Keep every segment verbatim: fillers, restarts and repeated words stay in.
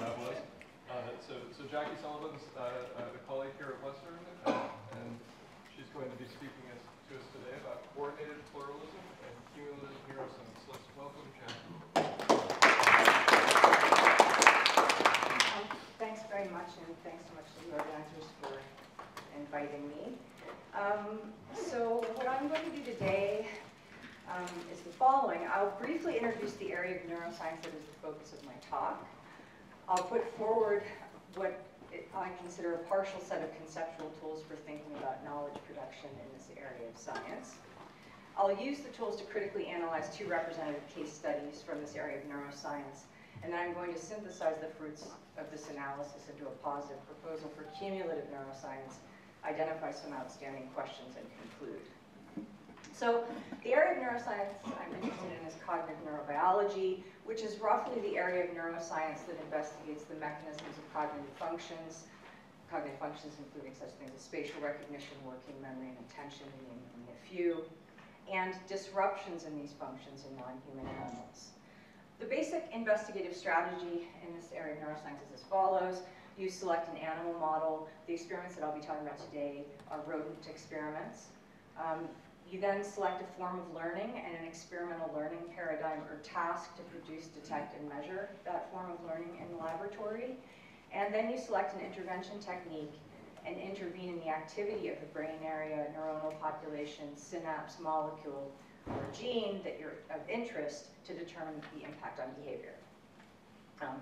that was. Uh, so, so Jackie Sullivan's uh, a colleague here at Western, uh, and she's going to be speaking as, to us today about coordinated pluralism and cumulative neuroscience. Let's welcome Jackie. Thanks very much, and thanks so much to the organizers for inviting me. Um, so what I'm going to do today um, is the following. I'll briefly introduce the area of neuroscience that is the focus of my talk. I'll put forward what it, I consider a partial set of conceptual tools for thinking about knowledge production in this area of science. I'll use the tools to critically analyze two representative case studies from this area of neuroscience, and then I'm going to synthesize the fruits of this analysis into a positive proposal for cumulative neuroscience, identify some outstanding questions, and conclude. So the area of neuroscience I'm interested in is cognitive neurobiology, which is roughly the area of neuroscience that investigates the mechanisms of cognitive functions, cognitive functions including such things as spatial recognition, working memory, and attention, to name only a few, and disruptions in these functions in non-human animals. The basic investigative strategy in this area of neuroscience is as follows. You select an animal model. The experiments that I'll be talking about today are rodent experiments. Um, you then select a form of learning and an experimental learning paradigm or task to produce, detect, and measure that form of learning in the laboratory. And then you select an intervention technique and intervene in the activity of the brain area, neuronal population, synapse, molecule, or gene that you're of interest to determine the impact on behavior. Um,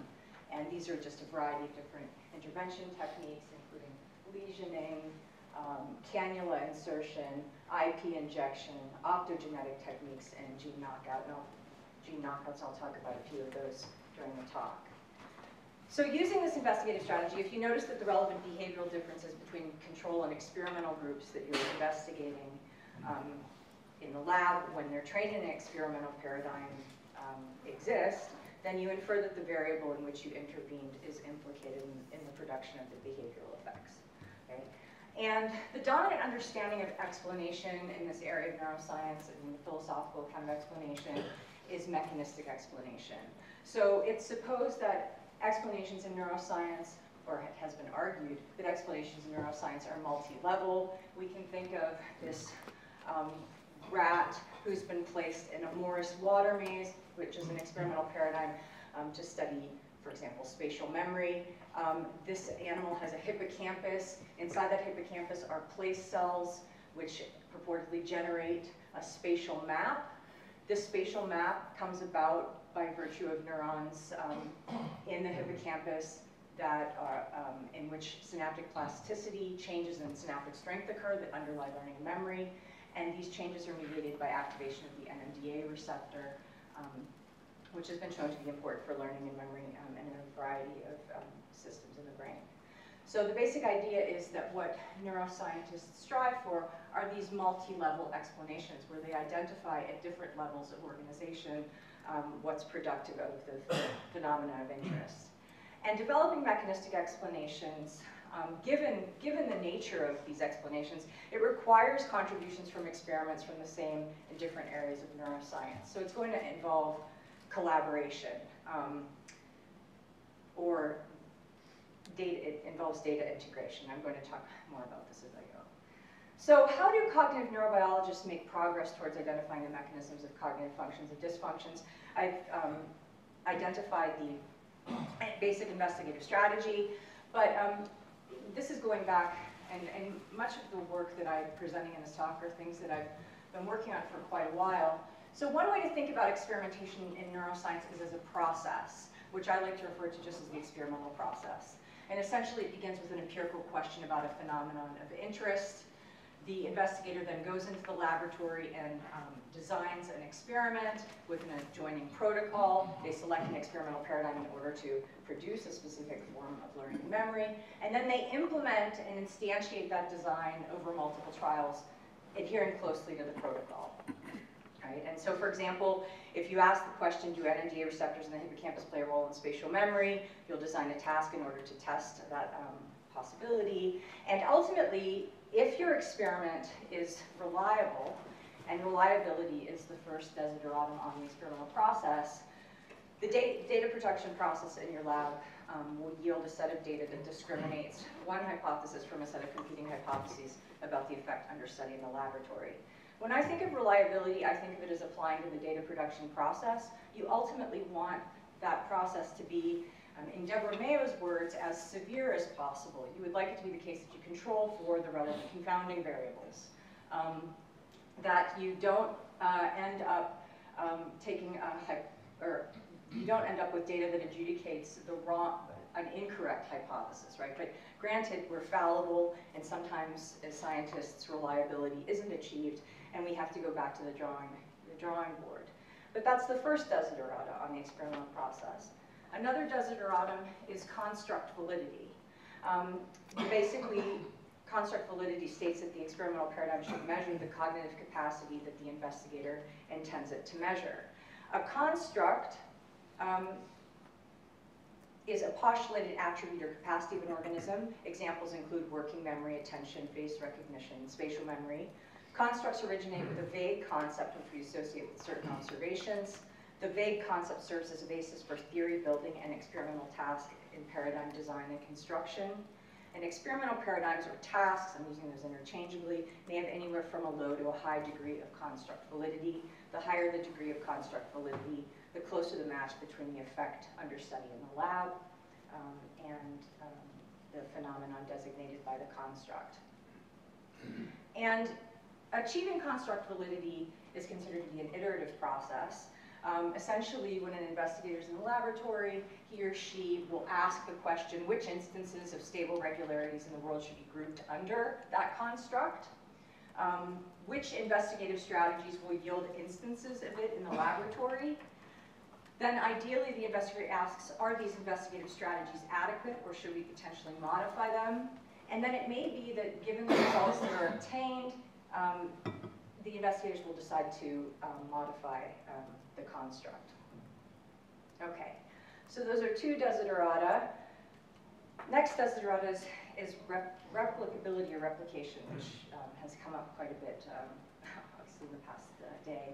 and these are just a variety of different intervention techniques, including lesioning, um, cannula insertion, I P injection, optogenetic techniques, and gene knockout. And I'll, gene knockouts, I'll talk about a few of those during the talk. So using this investigative strategy, if you notice that the relevant behavioral differences between control and experimental groups that you're investigating um, in the lab when they're trained in an experimental paradigm um, exist, then you infer that the variable in which you intervened is implicated in, in the production of the behavioral effects. Okay? And the dominant understanding of explanation in this area of neuroscience and the philosophical kind of explanation is mechanistic explanation. So it's supposed that explanations in neuroscience, or it has been argued, that explanations in neuroscience are multi-level. We can think of this um, rat who's been placed in a Morris water maze, which is an experimental paradigm um, to study, for example, spatial memory. Um, this animal has a hippocampus. Inside that hippocampus are place cells, which purportedly generate a spatial map. This spatial map comes about by virtue of neurons um, in the hippocampus that are, um, in which synaptic plasticity, changes in synaptic strength occur that underlie learning and memory. And these changes are mediated by activation of the N M D A receptor, um, which has been shown to be important for learning and memory um, and in a variety of um, systems in the brain. So the basic idea is that what neuroscientists strive for are these multi-level explanations where they identify at different levels of organization um, what's productive of the phenomena of interest. And developing mechanistic explanations Um, given, given the nature of these explanations, it requires contributions from experiments from the same and different areas of neuroscience. So it's going to involve collaboration, um, or data, it involves data integration. I'm going to talk more about this as I go. So how do cognitive neurobiologists make progress towards identifying the mechanisms of cognitive functions and dysfunctions? I've um, identified the basic investigative strategy, but um, this is going back, and, and much of the work that I'm presenting in this talk are things that I've been working on for quite a while. So one way to think about experimentation in neuroscience is as a process, which I like to refer to just as the experimental process. And essentially it begins with an empirical question about a phenomenon of interest. The investigator then goes into the laboratory and um, designs an experiment with an adjoining protocol. They select an experimental paradigm in order to produce a specific form of learning and memory. And then they implement and instantiate that design over multiple trials, adhering closely to the protocol. Right? And so, for example, if you ask the question, do N M D A receptors in the hippocampus play a role in spatial memory? You'll design a task in order to test that um, possibility. And ultimately, if your experiment is reliable, and reliability is the first desideratum on the experimental process, The data, data production process in your lab um, will yield a set of data that discriminates one hypothesis from a set of competing hypotheses about the effect under study in the laboratory. When I think of reliability, I think of it as applying to the data production process. You ultimately want that process to be, um, in Deborah Mayo's words, as severe as possible. You would like it to be the case that you control for the relevant confounding variables, um, that you don't uh, end up um, taking a or you don't end up with data that adjudicates the wrong, an incorrect hypothesis, right? But granted, we're fallible, and sometimes as scientists, reliability isn't achieved, and we have to go back to the drawing, the drawing board. But that's the first desiderata on the experimental process. Another desideratum is construct validity. Um, basically, construct validity states that the experimental paradigm should measure the cognitive capacity that the investigator intends it to measure. A construct um, is a postulated attribute or capacity of an organism. Examples include working memory, attention, face recognition, spatial memory. Constructs originate with a vague concept which we associate with certain observations. The vague concept serves as a basis for theory building and experimental task in paradigm design and construction. And experimental paradigms or tasks, I'm using those interchangeably, may have anywhere from a low to a high degree of construct validity. The higher the degree of construct validity, the closer the match between the effect under study in the lab um, and um, the phenomenon designated by the construct. And achieving construct validity is considered to be an iterative process. Um, essentially, when an investigator is in the laboratory, he or she will ask the question, which instances of stable regularities in the world should be grouped under that construct? Um, which investigative strategies will yield instances of it in the laboratory? Then ideally, the investigator asks, are these investigative strategies adequate, or should we potentially modify them? And then it may be that given the results that are obtained, um, the investigators will decide to um, modify um, the construct. Okay, so those are two desiderata. Next desiderata is, is rep replicability or replication, which um, has come up quite a bit um, obviously in the past uh, day.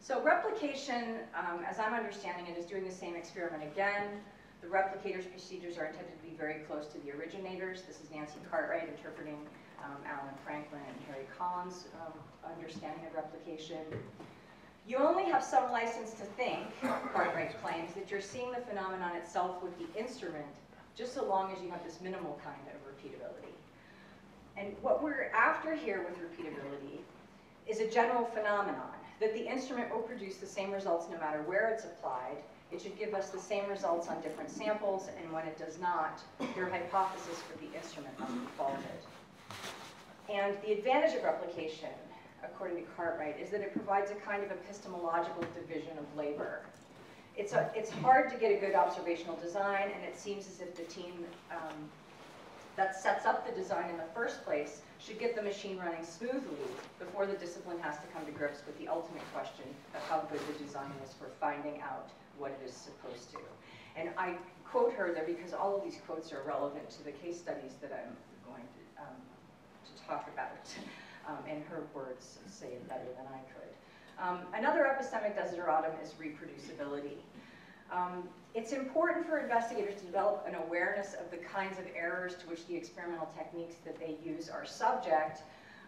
So replication, um, as I'm understanding it, is doing the same experiment again. The replicator's procedures are intended to be very close to the originators. This is Nancy Cartwright interpreting um, Alan Franklin and Harry Collins' um, understanding of replication. You only have some license to think, Cartwright claims, that you're seeing the phenomenon itself with the instrument, just so long as you have this minimal kind of repeatability. And what we're after here with repeatability is a general phenomenon, that the instrument will produce the same results no matter where it's applied. It should give us the same results on different samples, and when it does not, your hypothesis for the instrument must be faulted. And the advantage of replication, according to Cartwright, is that it provides a kind of epistemological division of labor. It's, a, it's hard to get a good observational design, and it seems as if the team um, that sets up the design in the first place should get the machine running smoothly before the discipline has to come to grips with the ultimate question of how good the design is for finding out what it is supposed to. And I quote her there because all of these quotes are relevant to the case studies that I'm going to, um, to talk about. Um, and her words say it better than I could. Um, another epistemic desideratum is reproducibility. Um, it's important for investigators to develop an awareness of the kinds of errors to which the experimental techniques that they use are subject,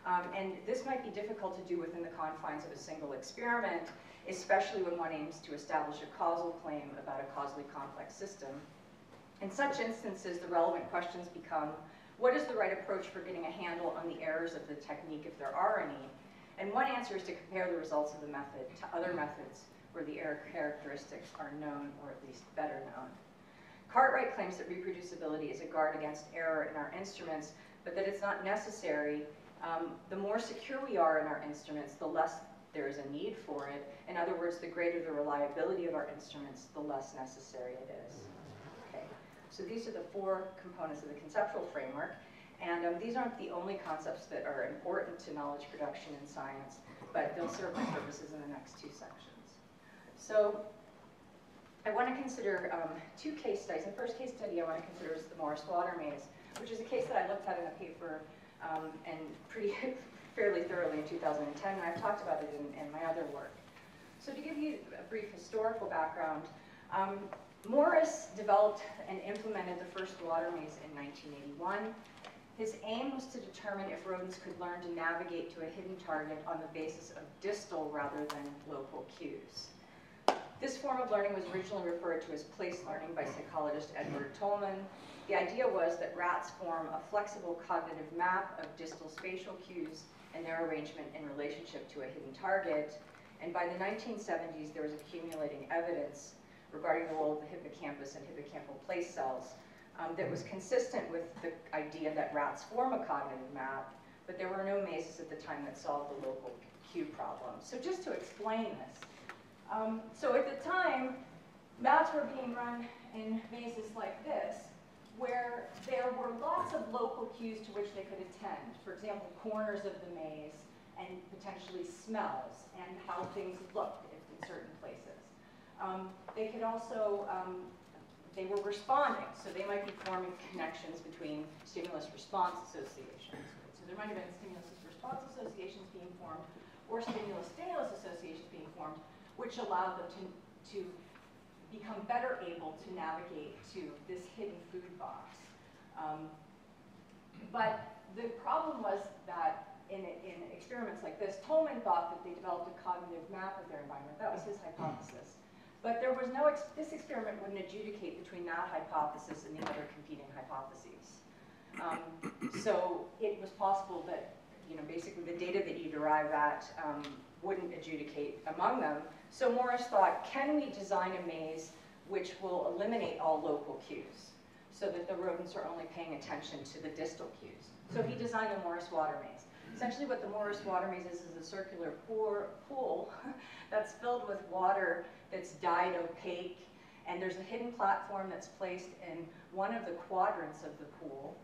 um, and this might be difficult to do within the confines of a single experiment, especially when one aims to establish a causal claim about a causally complex system. In such instances, the relevant questions become, what is the right approach for getting a handle on the errors of the technique if there are any? And one answer is to compare the results of the method to other methods where the error characteristics are known, or at least better known. Cartwright claims that reproducibility is a guard against error in our instruments, but that it's not necessary. Um, the more secure we are in our instruments, the less there is a need for it. In other words, the greater the reliability of our instruments, the less necessary it is. Okay. So these are the four components of the conceptual framework. And um, these aren't the only concepts that are important to knowledge production in science, but they'll serve my purposes in the next two sections. So I want to consider um, two case studies. The first case study I want to consider is the Morris water maze, which is a case that I looked at in a paper um, and pretty fairly thoroughly in two thousand ten, and I've talked about it in, in my other work. So to give you a brief historical background, Um, Morris developed and implemented the first water maze in nineteen eighty-one. His aim was to determine if rodents could learn to navigate to a hidden target on the basis of distal rather than local cues. This form of learning was originally referred to as place learning by psychologist Edward Tolman. The idea was that rats form a flexible cognitive map of distal spatial cues and their arrangement in relationship to a hidden target. And by the nineteen seventies, there was accumulating evidence regarding the role of the hippocampus and hippocampal place cells um, that was consistent with the idea that rats form a cognitive map, but there were no mazes at the time that solved the local cue problem. So just to explain this, um, so at the time, maps were being run in mazes like this, where there were lots of local cues to which they could attend. For example, corners of the maze and potentially smells and how things looked in certain places. Um, they could also, um, they were responding, so they might be forming connections between stimulus-response associations. So there might have been stimulus-response associations being formed or stimulus-stimulus associations being formed, which allowed them to, to become better able to navigate to this hidden food box. Um, but the problem was that In, in experiments like this, Tolman thought that they developed a cognitive map of their environment. That was his hypothesis. But there was no, ex this experiment wouldn't adjudicate between that hypothesis and the other competing hypotheses. Um, so it was possible that, you know, basically the data that you derive at um, wouldn't adjudicate among them. So Morris thought, can we design a maze which will eliminate all local cues so that the rodents are only paying attention to the distal cues? So he designed the Morris water maze. Essentially what the Morris water maze is is a circular pour, pool that's filled with water that's dyed opaque, and there's a hidden platform that's placed in one of the quadrants of the pool,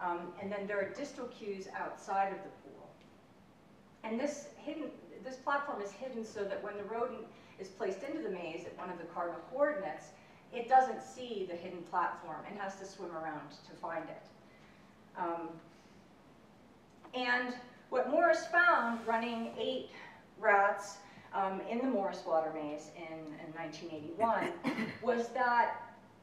um, and then there are distal cues outside of the pool. And this, hidden, this platform is hidden so that when the rodent is placed into the maze at one of the cardinal coordinates, it doesn't see the hidden platform and has to swim around to find it. Um, and what Morris found running eight rats um, in the Morris water maze in, in nineteen eighty-one was that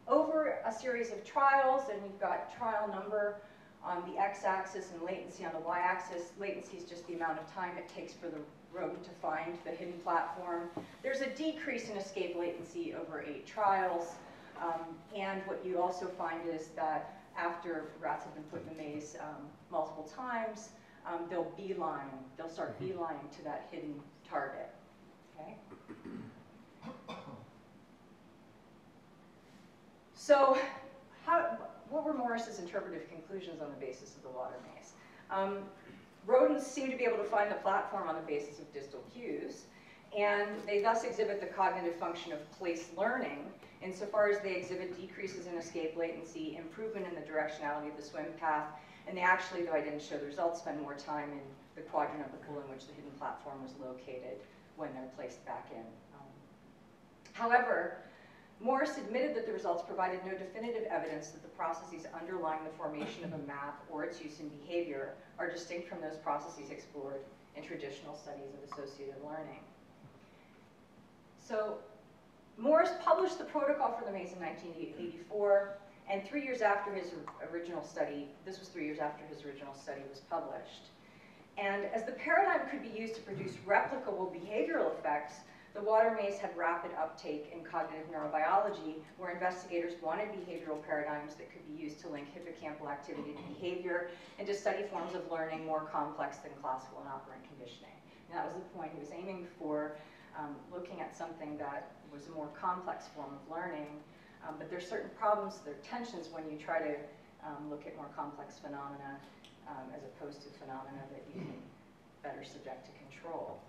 over a series of trials, and you've got trial number on the x-axis and latency on the y-axis. Latency is just the amount of time it takes for the rodent to find the hidden platform. There's a decrease in escape latency over eight trials. Um, and what you also find is that after rats have been put in the maze um, multiple times, Um, they'll beeline, they'll start beelining to that hidden target, okay? So how, what were Morris's interpretive conclusions on the basis of the water maze? Um, rodents seem to be able to find the platform on the basis of distal cues, and they thus exhibit the cognitive function of place learning insofar as they exhibit decreases in escape latency, improvement in the directionality of the swim path, and they actually, though I didn't show the results, spend more time in the quadrant of the pool in which the hidden platform was located when they're placed back in. Um, however, Morris admitted that the results provided no definitive evidence that the processes underlying the formation of a map or its use in behavior are distinct from those processes explored in traditional studies of associated learning. So Morris published the protocol for the maze in nineteen eighty-four. And three years after his original study, this was three years after his original study was published. And as the paradigm could be used to produce replicable behavioral effects, the water maze had rapid uptake in cognitive neurobiology, where investigators wanted behavioral paradigms that could be used to link hippocampal activity to behavior and to study forms of learning more complex than classical and operant conditioning. And that was the point he was aiming for, um, looking at something that was a more complex form of learning. Um, but there's certain problems, there are tensions when you try to um, look at more complex phenomena um, as opposed to phenomena that you can better subject to control.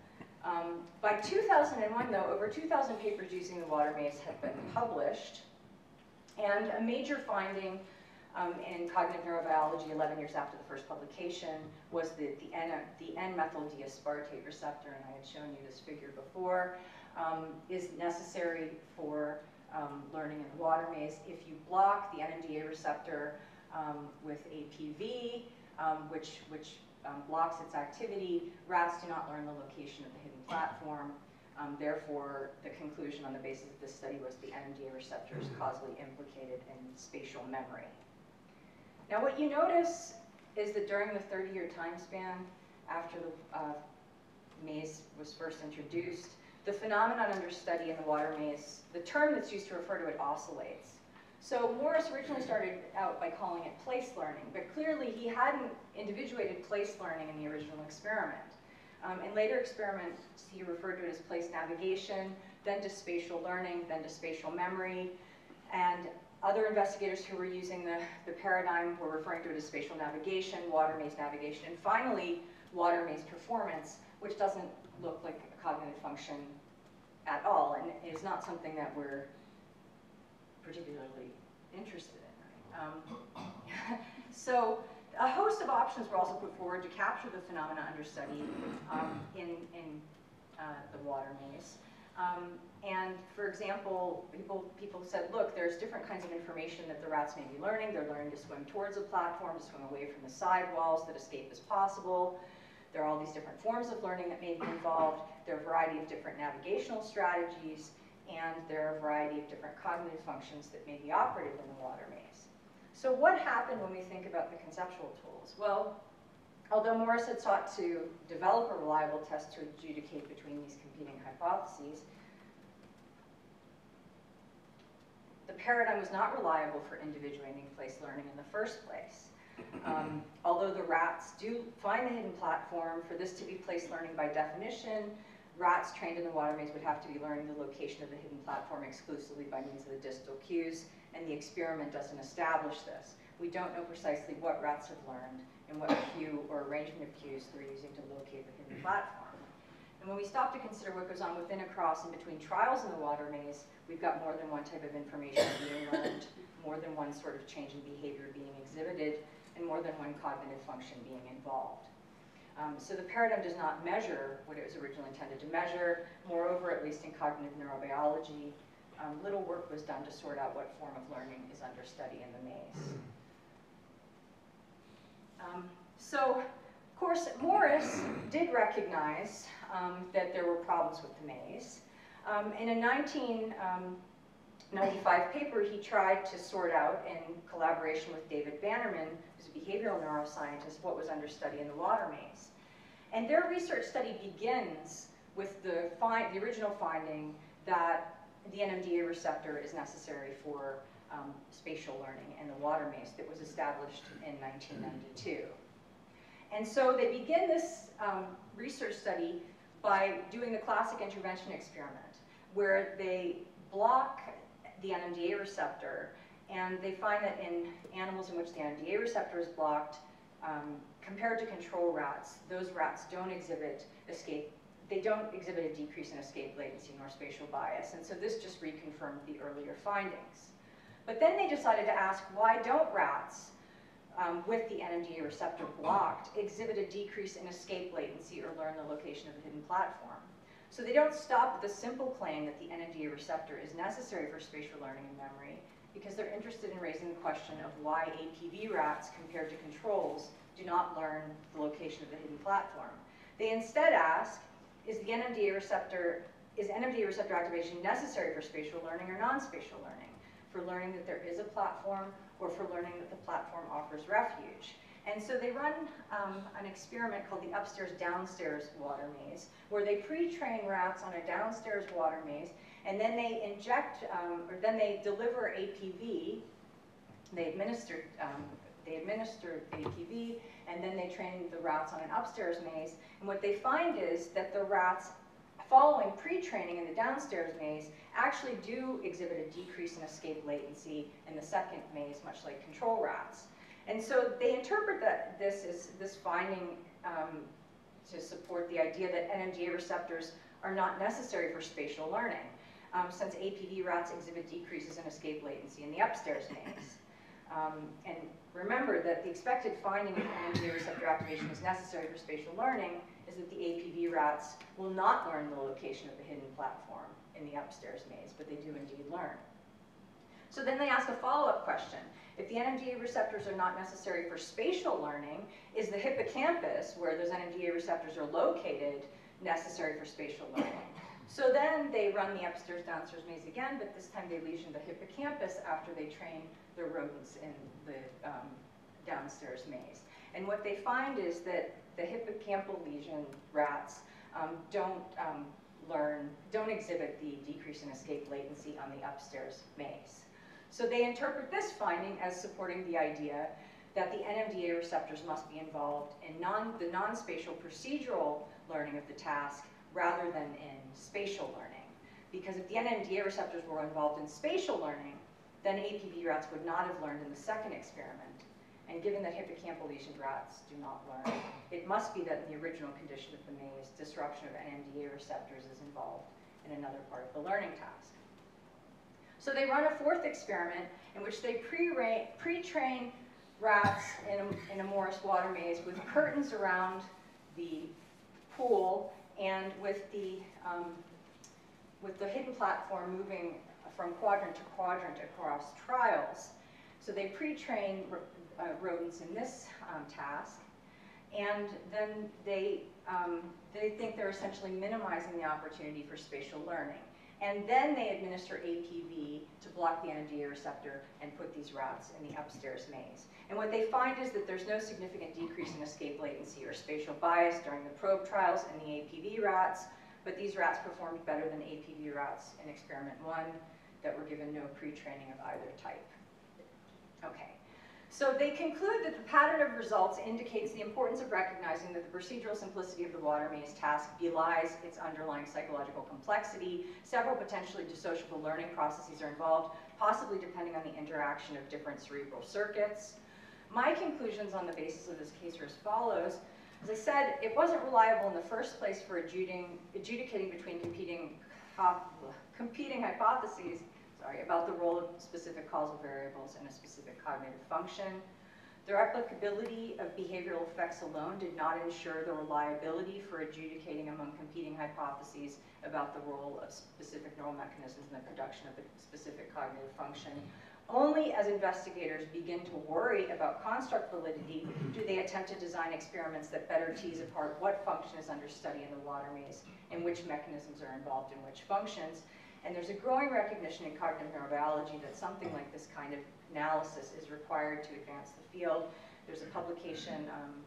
Um, by two thousand one, though, over two thousand papers using the water maze had been published. And a major finding um, in cognitive neurobiology eleven years after the first publication was the, the, N, the N-methyl diaspartate receptor, and I had shown you this figure before, um, is necessary for Um, learning in the water maze. If you block the N M D A receptor um, with A P V, um, which, which um, blocks its activity, rats do not learn the location of the hidden platform. Um, therefore, the conclusion on the basis of this study was the N M D A receptor is causally implicated in spatial memory. Now, what you notice is that during the thirty-year time span after the uh, maze was first introduced, the phenomenon under study in the water maze, the term that's used to refer to it oscillates. So Morris originally started out by calling it place learning, but clearly he hadn't individuated place learning in the original experiment. Um, in later experiments, he referred to it as place navigation, then to spatial learning, then to spatial memory. And other investigators who were using the, the paradigm were referring to it as spatial navigation, water maze navigation, and finally, water maze performance, which doesn't look like a cognitive function at all, and is not something that we're particularly interested in. Right? Um, so a host of options were also put forward to capture the phenomena under study um, in, in uh, the water maze. Um, and for example, people, people said, look, there's different kinds of information that the rats may be learning. They're learning to swim towards a platform, to swim away from the sidewalls, that escape is possible. There are all these different forms of learning that may be involved. There are a variety of different navigational strategies, and there are a variety of different cognitive functions that may be operative in the water maze. So what happened when we think about the conceptual tools? Well, although Morris had sought to develop a reliable test to adjudicate between these competing hypotheses, the paradigm was not reliable for individuating place learning in the first place. Um, although the rats do find the hidden platform, for this to be place learning by definition, rats trained in the water maze would have to be learning the location of the hidden platform exclusively by means of the distal cues, and the experiment doesn't establish this. We don't know precisely what rats have learned and what cue or arrangement of cues they're using to locate the hidden platform. And when we stop to consider what goes on within, across, and between trials in the water maze, we've got more than one type of information being learned, more than one sort of change in behavior being exhibited, and more than one cognitive function being involved. Um, so the paradigm does not measure what it was originally intended to measure. Moreover, at least in cognitive neurobiology, um, little work was done to sort out what form of learning is under study in the maze. Um, so, of course, Morris did recognize um, that there were problems with the maze. Um, in a nineteen ninety-five paper, he tried to sort out, in collaboration with David Bannerman, who's a behavioral neuroscientist, what was under study in the water maze. And their research study begins with the, find, the original finding that the N M D A receptor is necessary for um, spatial learning in the water maze that was established in nineteen ninety-two. And so they begin this um, research study by doing the classic intervention experiment, where they block the N M D A receptor, and they find that in animals in which the N M D A receptor is blocked, um, compared to control rats, those rats don't exhibit escape, they don't exhibit a decrease in escape latency nor spatial bias, and so this just reconfirmed the earlier findings. But then they decided to ask, why don't rats um, with the N M D A receptor blocked exhibit a decrease in escape latency or learn the location of the hidden platform? So they don't stop at the simple claim that the N M D A receptor is necessary for spatial learning and memory, because they're interested in raising the question of why A P V rats, compared to controls, do not learn the location of the hidden platform. They instead ask, is the N M D A receptor, is N M D A receptor activation necessary for spatial learning or non-spatial learning, for learning that there is a platform or for learning that the platform offers refuge? And so they run um, an experiment called the upstairs-downstairs water maze, where they pre-train rats on a downstairs water maze, and then they inject, um, or then they deliver A P V. They administered, um, they administered A P V, and then they train the rats on an upstairs maze. And what they find is that the rats following pre-training in the downstairs maze actually do exhibit a decrease in escape latency in the second maze, much like control rats. And so they interpret that this is this finding um, to support the idea that N M D A receptors are not necessary for spatial learning, um, since A P V rats exhibit decreases in escape latency in the upstairs maze. Um, and remember that the expected finding of N M D A receptor activation is necessary for spatial learning is that the A P V rats will not learn the location of the hidden platform in the upstairs maze, but they do indeed learn. So then they ask a follow-up question. If the N M D A receptors are not necessary for spatial learning, is the hippocampus, where those N M D A receptors are located, necessary for spatial learning? So then they run the upstairs downstairs maze again, but this time they lesion the hippocampus after they train the rodents in the um, downstairs maze. And what they find is that the hippocampal lesion rats um, don't um, learn, don't exhibit the decrease in escape latency on the upstairs maze. So they interpret this finding as supporting the idea that the N M D A receptors must be involved in non, the non-spatial procedural learning of the task rather than in spatial learning. Because if the N M D A receptors were involved in spatial learning, then A P V rats would not have learned in the second experiment. And given that hippocampal lesioned rats do not learn, it must be that in the original condition of the maze, disruption of N M D A receptors is involved in another part of the learning task. So they run a fourth experiment in which they pre-train rats in a, in a Morris water maze with curtains around the pool and with the, um, with the hidden platform moving from quadrant to quadrant across trials. So they pre-train uh, rodents in this um, task, and then they, um, they think they're essentially minimizing the opportunity for spatial learning. And then they administer A P V to block the N M D A receptor and put these rats in the upstairs maze. And what they find is that there's no significant decrease in escape latency or spatial bias during the probe trials in the A P V rats, but these rats performed better than A P V rats in experiment one that were given no pre-training of either type. Okay, so they conclude that the pattern of results indicates the importance of recognizing that the procedural simplicity of the water maze task belies its underlying psychological complexity. Several potentially dissociable learning processes are involved, possibly depending on the interaction of different cerebral circuits. My conclusions on the basis of this case are as follows. As I said, it wasn't reliable in the first place for adjudicating between competing, competing hypotheses. Sorry, about the role of specific causal variables in a specific cognitive function. The replicability of behavioral effects alone did not ensure the reliability for adjudicating among competing hypotheses about the role of specific neural mechanisms in the production of a specific cognitive function. Only as investigators begin to worry about construct validity do they attempt to design experiments that better tease apart what function is under study in the water maze and which mechanisms are involved in which functions. And there's a growing recognition in cognitive neurobiology that something like this kind of analysis is required to advance the field. There's a publication um,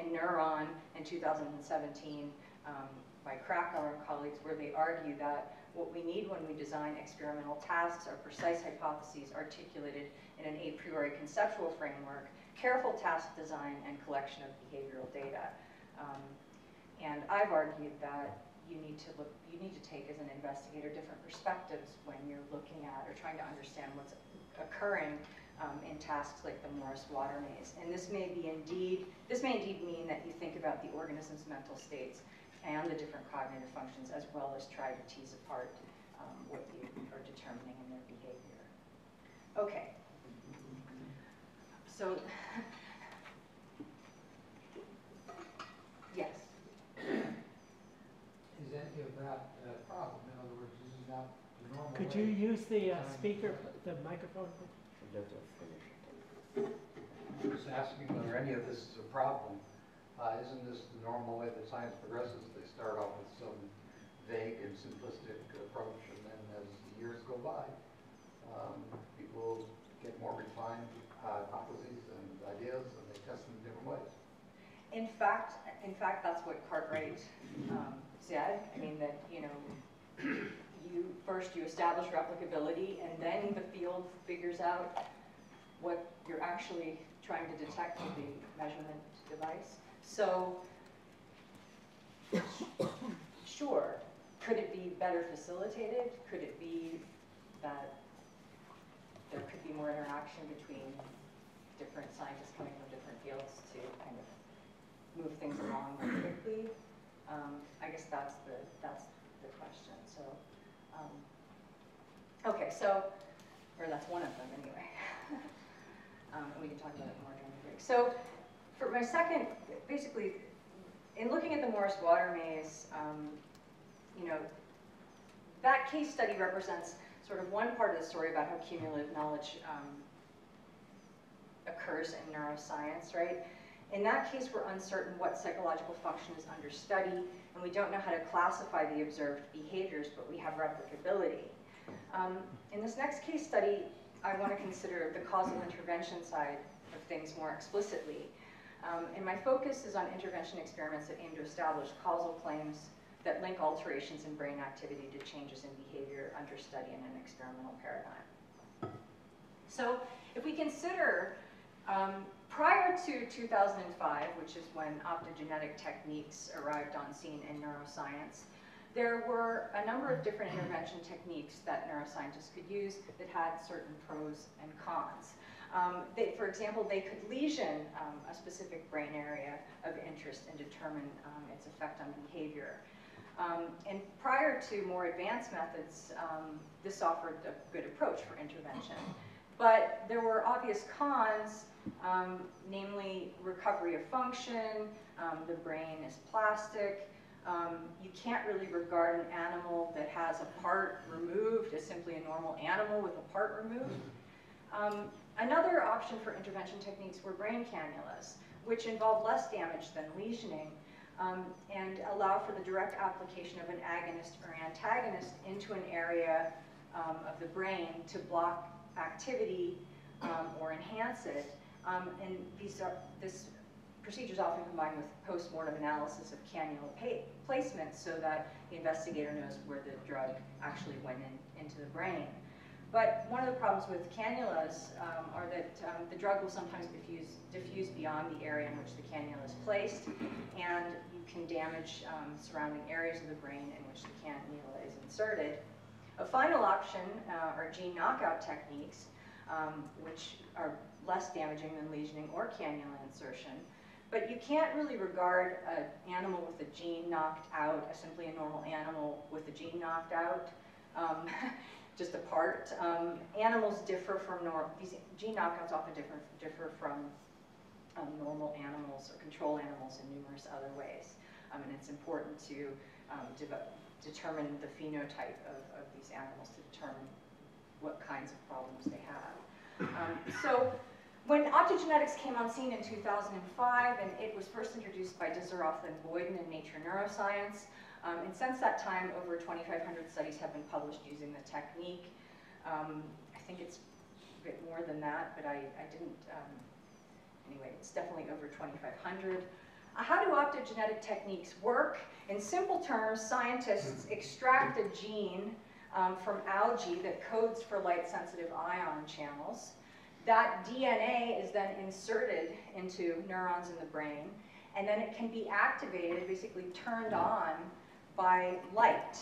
in Neuron in two thousand seventeen um, by Krakauer and colleagues where they argue that what we need when we design experimental tasks are precise hypotheses articulated in an a priori conceptual framework, careful task design, and collection of behavioral data. Um, and I've argued that you need to look, you need to take as an investigator different perspectives when you're looking at or trying to understand what's occurring um, in tasks like the Morris water maze. And this may be indeed, this may indeed mean that you think about the organism's mental states and the different cognitive functions as well as try to tease apart um, what you are determining in their behavior. Okay, so, yes. Is any of that a problem? In other words, this is not the normal Could way. You use the uh, speaker, the microphone? Just asking whether any of this is a problem. Uh, isn't this the normal way that science progresses? They start off with some vague and simplistic approach, and then as the years go by, um, people get more refined uh, hypotheses and ideas, and they test them in different ways. In fact, in fact, that's what Cartwright um, said. I mean that you know, you first you establish replicability, and then the field figures out what you're actually trying to detect with the measurement device. So, sure, could it be better facilitated? Could it be that there could be more interaction between different scientists coming from different fields to kind of move things along more quickly? Um, I guess that's the that's the question. So, um, okay, so, or that's one of them anyway. um, and we can talk about it more during the break. So, for my second, basically, in looking at the Morris water maze, um, you know, that case study represents sort of one part of the story about how cumulative knowledge um, occurs in neuroscience, right? In that case, we're uncertain what psychological function is under study, and we don't know how to classify the observed behaviors, but we have replicability. Um, in this next case study, I want to consider the causal intervention side of things more explicitly. Um, and my focus is on intervention experiments that aim to establish causal claims that link alterations in brain activity to changes in behavior under study in an experimental paradigm. So if we consider um, prior to two thousand five, which is when optogenetic techniques arrived on scene in neuroscience, there were a number of different intervention techniques that neuroscientists could use that had certain pros and cons. Um, they, for example, they could lesion um, a specific brain area of interest and determine um, its effect on behavior. Um, and prior to more advanced methods, um, this offered a good approach for intervention. But there were obvious cons, um, namely recovery of function, um, the brain is plastic, Um, you can't really regard an animal that has a part removed as simply a normal animal with a part removed. Um, another option for intervention techniques were brain cannulas, which involve less damage than lesioning, um, and allow for the direct application of an agonist or antagonist into an area um, of the brain to block activity um, or enhance it. Um, and these are, this procedures often combined with post-mortem analysis of cannula placement so that the investigator knows where the drug actually went in, into the brain. But one of the problems with cannulas um, are that um, the drug will sometimes diffuse, diffuse beyond the area in which the cannula is placed, and you can damage um, surrounding areas of the brain in which the cannula is inserted. A final option uh, are gene knockout techniques, um, which are less damaging than lesioning or cannula insertion. But you can't really regard an animal with a gene knocked out as simply a normal animal with a gene knocked out, um, just a part. Um, animals differ from normal, these gene knockouts often differ, differ from um, normal animals or control animals in numerous other ways. Um, and it's important to um, de determine the phenotype of, of these animals to determine what kinds of problems they have. Um, so. When optogenetics came on scene in two thousand five, and it was first introduced by Deisseroth and Boyden in Nature Neuroscience, um, and since that time, over twenty-five hundred studies have been published using the technique. Um, I think it's a bit more than that, but I, I didn't, um, anyway, it's definitely over twenty-five hundred. Uh, how do optogenetic techniques work? In simple terms, scientists extract a gene um, from algae that codes for light-sensitive ion channels. That D N A is then inserted into neurons in the brain, and then it can be activated, basically turned on by light.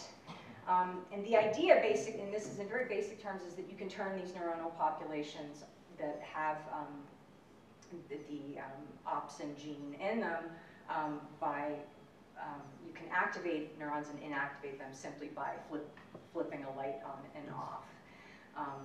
Um, and the idea, basic, and this is in very basic terms, is that you can turn these neuronal populations that have um, the, the um, opsin gene in them um, by, um, you can activate neurons and inactivate them simply by flip, flipping a light on and off. Um,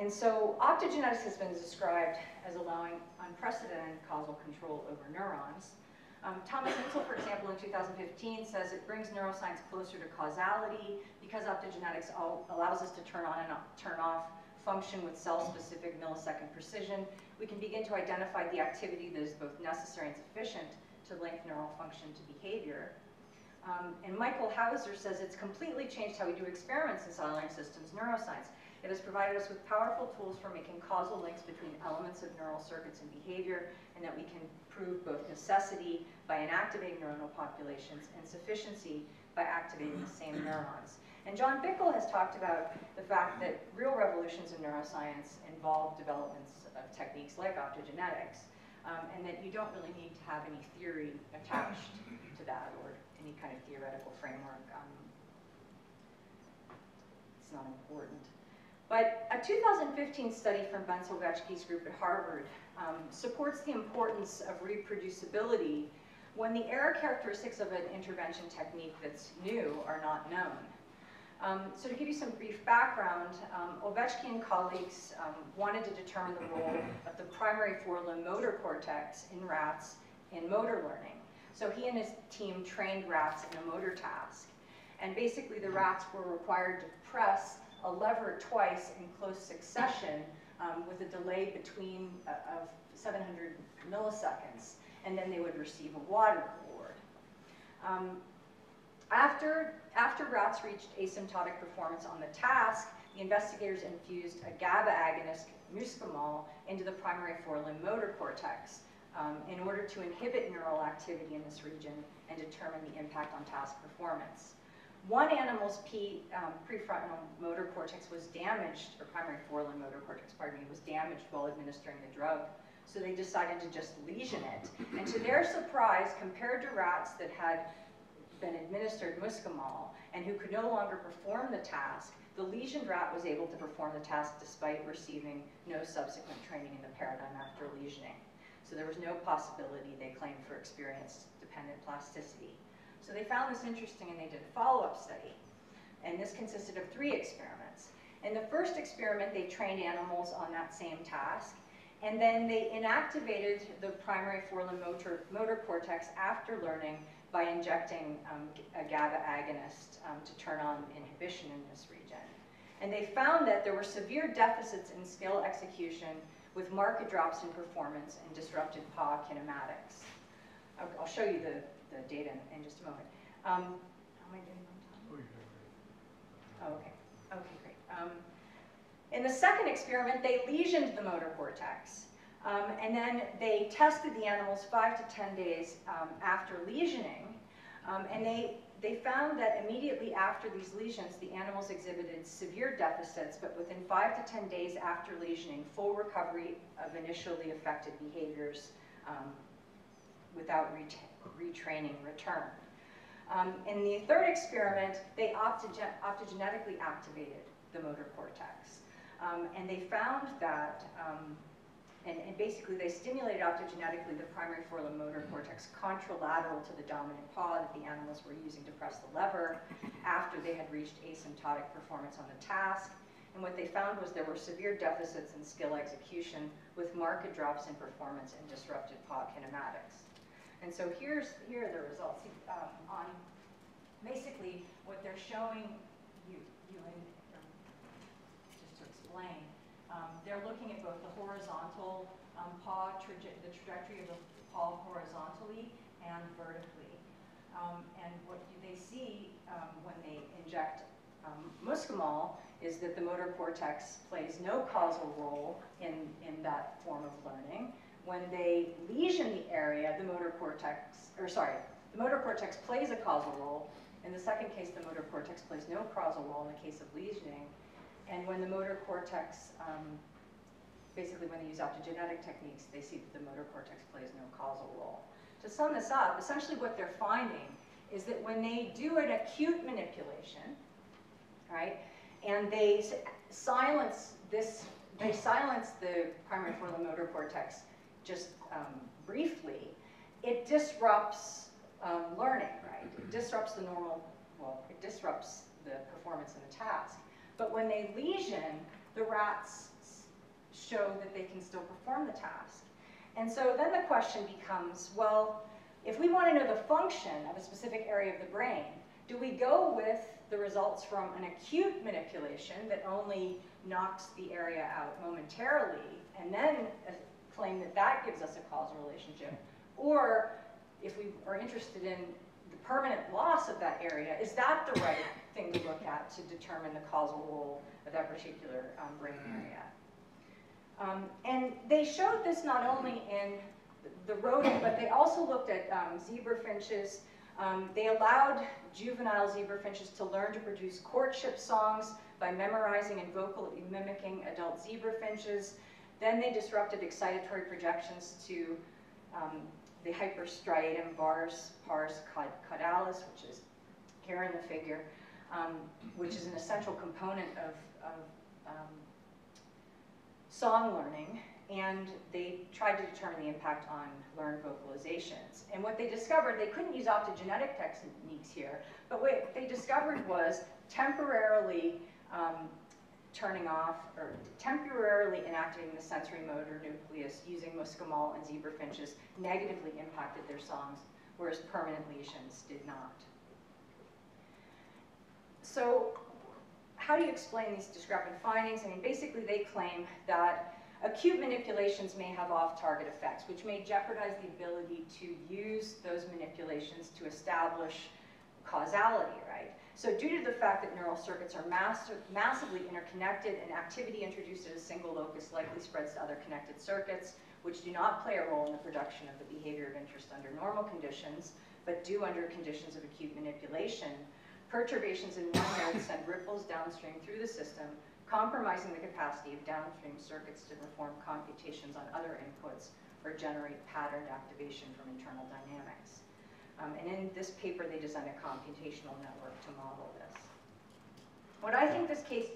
And so optogenetics has been described as allowing unprecedented causal control over neurons. Um, Thomas Insel, for example, in two thousand fifteen says it brings neuroscience closer to causality because optogenetics all allows us to turn on and turn off function with cell-specific millisecond precision. We can begin to identify the activity that is both necessary and sufficient to link neural function to behavior. Um, and Michael Hauser says it's completely changed how we do experiments in cellular systems neuroscience. It has provided us with powerful tools for making causal links between elements of neural circuits and behavior, and that we can prove both necessity by inactivating neuronal populations and sufficiency by activating the same neurons. And John Bickle has talked about the fact that real revolutions in neuroscience involve developments of techniques like optogenetics, um, and that you don't really need to have any theory attached to that or any kind of theoretical framework. Um, it's not important. But a two thousand fifteen study from Bensolovetsky's group at Harvard um, supports the importance of reproducibility when the error characteristics of an intervention technique that's new are not known. Um, so to give you some brief background, um, Ovechkin and colleagues um, wanted to determine the role of the primary forelimb motor cortex in rats in motor learning. So he and his team trained rats in a motor task. And basically the rats were required to press a lever twice in close succession um, with a delay between uh, of seven hundred milliseconds. and then they would receive a water reward. Um, after, after rats reached asymptotic performance on the task, the investigators infused a GABA agonist, muscimol, into the primary forelimb motor cortex um, in order to inhibit neural activity in this region and determine the impact on task performance. One animal's P, um, prefrontal motor cortex was damaged, or primary forelimb motor cortex, pardon me, was damaged while administering the drug. So they decided to just lesion it. And to their surprise, compared to rats that had been administered muscimol and who could no longer perform the task, the lesioned rat was able to perform the task despite receiving no subsequent training in the paradigm after lesioning. So there was no possibility, they claimed, for experience-dependent plasticity. So they found this interesting and they did a follow-up study. And this consisted of three experiments. In the first experiment, they trained animals on that same task. And then they inactivated the primary forelimb motor, motor cortex after learning by injecting um, a GABA agonist um, to turn on inhibition in this region. And they found that there were severe deficits in skill execution with marked drops in performance and disrupted paw kinematics. I'll, I'll show you the the data in, in just a moment. Um, how am I doing on time? Oh, okay. Okay, great. Um, in the second experiment, they lesioned the motor cortex. Um, and then they tested the animals five to ten days um, after lesioning. Um, and they, they found that immediately after these lesions, the animals exhibited severe deficits, but within five to ten days after lesioning, full recovery of initially affected behaviors um, without retain. retraining returned. Um, in the third experiment, they optogen optogenetically activated the motor cortex. Um, and they found that, um, and, and basically they stimulated optogenetically the primary forelimb motor cortex contralateral to the dominant paw that the animals were using to press the lever after they had reached asymptotic performance on the task. And what they found was there were severe deficits in skill execution with marked drops in performance and disrupted paw kinematics. And so here's, here are the results um, on basically what they're showing you, you in, um, just to explain. Um, they're looking at both the horizontal um, paw, traje the trajectory of the paw horizontally and vertically. Um, and what do they see um, when they inject um, muscimol is that the motor cortex plays no causal role in, in that form of learning. When they lesion the area, the motor cortex, or sorry, the motor cortex plays a causal role. In the second case, the motor cortex plays no causal role in the case of lesioning. And when the motor cortex, um, basically when they use optogenetic techniques, they see that the motor cortex plays no causal role. To sum this up, essentially what they're finding is that when they do an acute manipulation, right, and they silence this, they silence the primary forelimb motor cortex, just um, briefly, it disrupts um, learning, right? It disrupts the normal, well, it disrupts the performance in the task. But when they lesion, the rats show that they can still perform the task. And so then the question becomes, well, if we want to know the function of a specific area of the brain, do we go with the results from an acute manipulation that only knocks the area out momentarily, and then a, claim that that gives us a causal relationship, or if we are interested in the permanent loss of that area, is that the right thing to look at to determine the causal role of that particular um, brain area? Um, and they showed this not only in the rodent, but they also looked at um, zebra finches. Um, they allowed juvenile zebra finches to learn to produce courtship songs by memorizing and vocally mimicking adult zebra finches. Then they disrupted excitatory projections to um, the hyperstriatum bars, pars caudalis, which is here in the figure, um, which is an essential component of, of um, song learning. And they tried to determine the impact on learned vocalizations. And what they discovered, they couldn't use optogenetic techniques here, but what they discovered was temporarily um, turning off or temporarily inactivating the sensory motor nucleus using muscimol and zebra finches negatively impacted their songs, whereas permanent lesions did not. So how do you explain these discrepant findings? I mean, basically they claim that Acute manipulations may have off-target effects, which may jeopardize the ability to use those manipulations to establish causality, right? So due to the fact that neural circuits are massive, massively interconnected and activity introduced at a single locus likely spreads to other connected circuits, which do not play a role in the production of the behavior of interest under normal conditions, but do under conditions of acute manipulation, perturbations in one node send ripples downstream through the system, compromising the capacity of downstream circuits to perform computations on other inputs or generate patterned activation from internal dynamics. Um, and in this paper, they designed a computational network to model this. What I think this case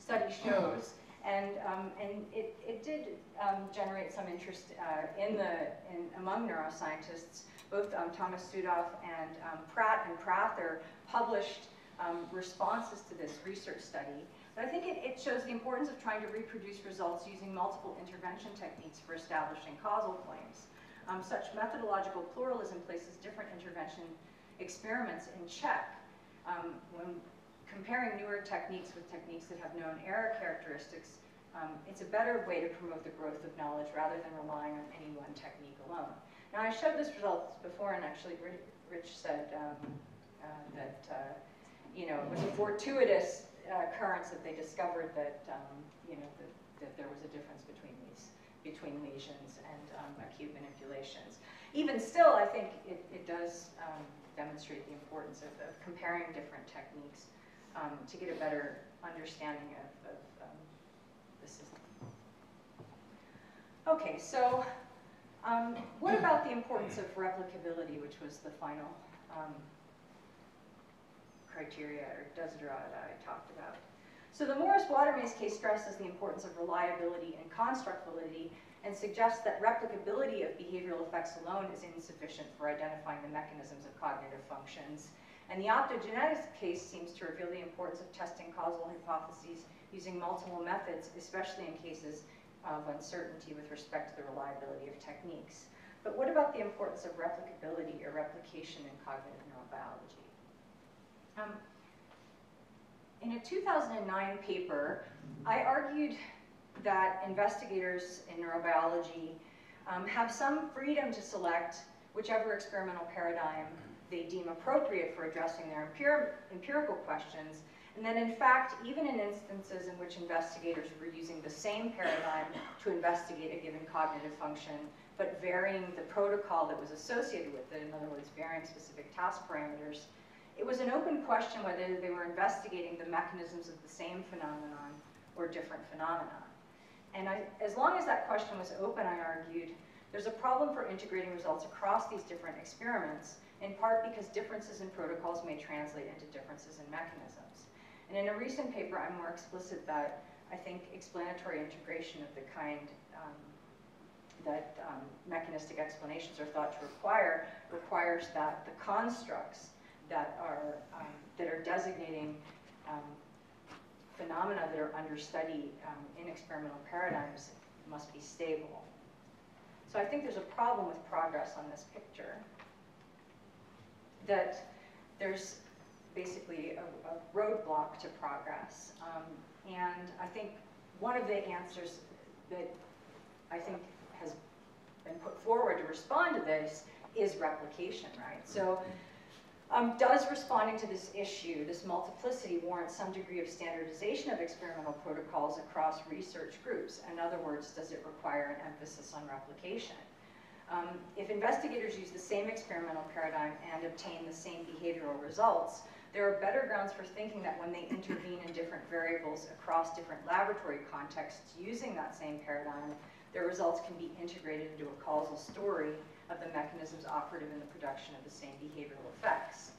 study shows, and um, and it, it did um, generate some interest uh, in the in, among neuroscientists. Both um, Thomas Sudoff and um, Pratt and Prather published um, responses to this research study. But I think it, it shows the importance of trying to reproduce results using multiple intervention techniques for establishing causal claims. Um, such methodological pluralism places different intervention experiments in check um, when comparing newer techniques with techniques that have known error characteristics. Um, it's a better way to promote the growth of knowledge rather than relying on any one technique alone. Now, I showed this results before, and actually Rich said um, uh, that uh, you know, it was a fortuitous uh, occurrence that they discovered that um, you know, that, that there was a difference between these. Between lesions and um, acute manipulations. Even still, I think it, it does um, demonstrate the importance of, of comparing different techniques um, to get a better understanding of, of um, the system. Okay, so um, what about the importance of replicability, which was the final um, criteria or desiderata that I talked about? So the Morris-Watermaze case stresses the importance of reliability and construct validity and suggests that replicability of behavioral effects alone is insufficient for identifying the mechanisms of cognitive functions. And the optogenetics case seems to reveal the importance of testing causal hypotheses using multiple methods, especially in cases of uncertainty with respect to the reliability of techniques. But what about the importance of replicability or replication in cognitive neurobiology? Um, In a two thousand nine paper, I argued that investigators in neurobiology um, have some freedom to select whichever experimental paradigm they deem appropriate for addressing their empir empirical questions, and that in fact, even in instances in which investigators were using the same paradigm to investigate a given cognitive function, but varying the protocol that was associated with it, in other words, varying specific task parameters, it was an open question whether they were investigating the mechanisms of the same phenomenon or different phenomena. And I, as long as that question was open, I argued, there's a problem for integrating results across these different experiments, in part because differences in protocols may translate into differences in mechanisms. And in a recent paper, I'm more explicit that I think explanatory integration of the kind um, that um, mechanistic explanations are thought to require, requires that the constructs that are, um, that are designating um, phenomena that are under study um, in experimental paradigms must be stable. So I think there's a problem with progress on this picture, that there's basically a, a roadblock to progress. Um, and I think one of the answers that I think has been put forward to respond to this is replication, right? So, Um, does responding to this issue, this multiplicity, warrant some degree of standardization of experimental protocols across research groups? In other words, does it require an emphasis on replication? Um, if investigators use the same experimental paradigm and obtain the same behavioral results, there are better grounds for thinking that when they intervene in different variables across different laboratory contexts using that same paradigm, their results can be integrated into a causal story of the mechanisms operative in the production of the same behavioral effects.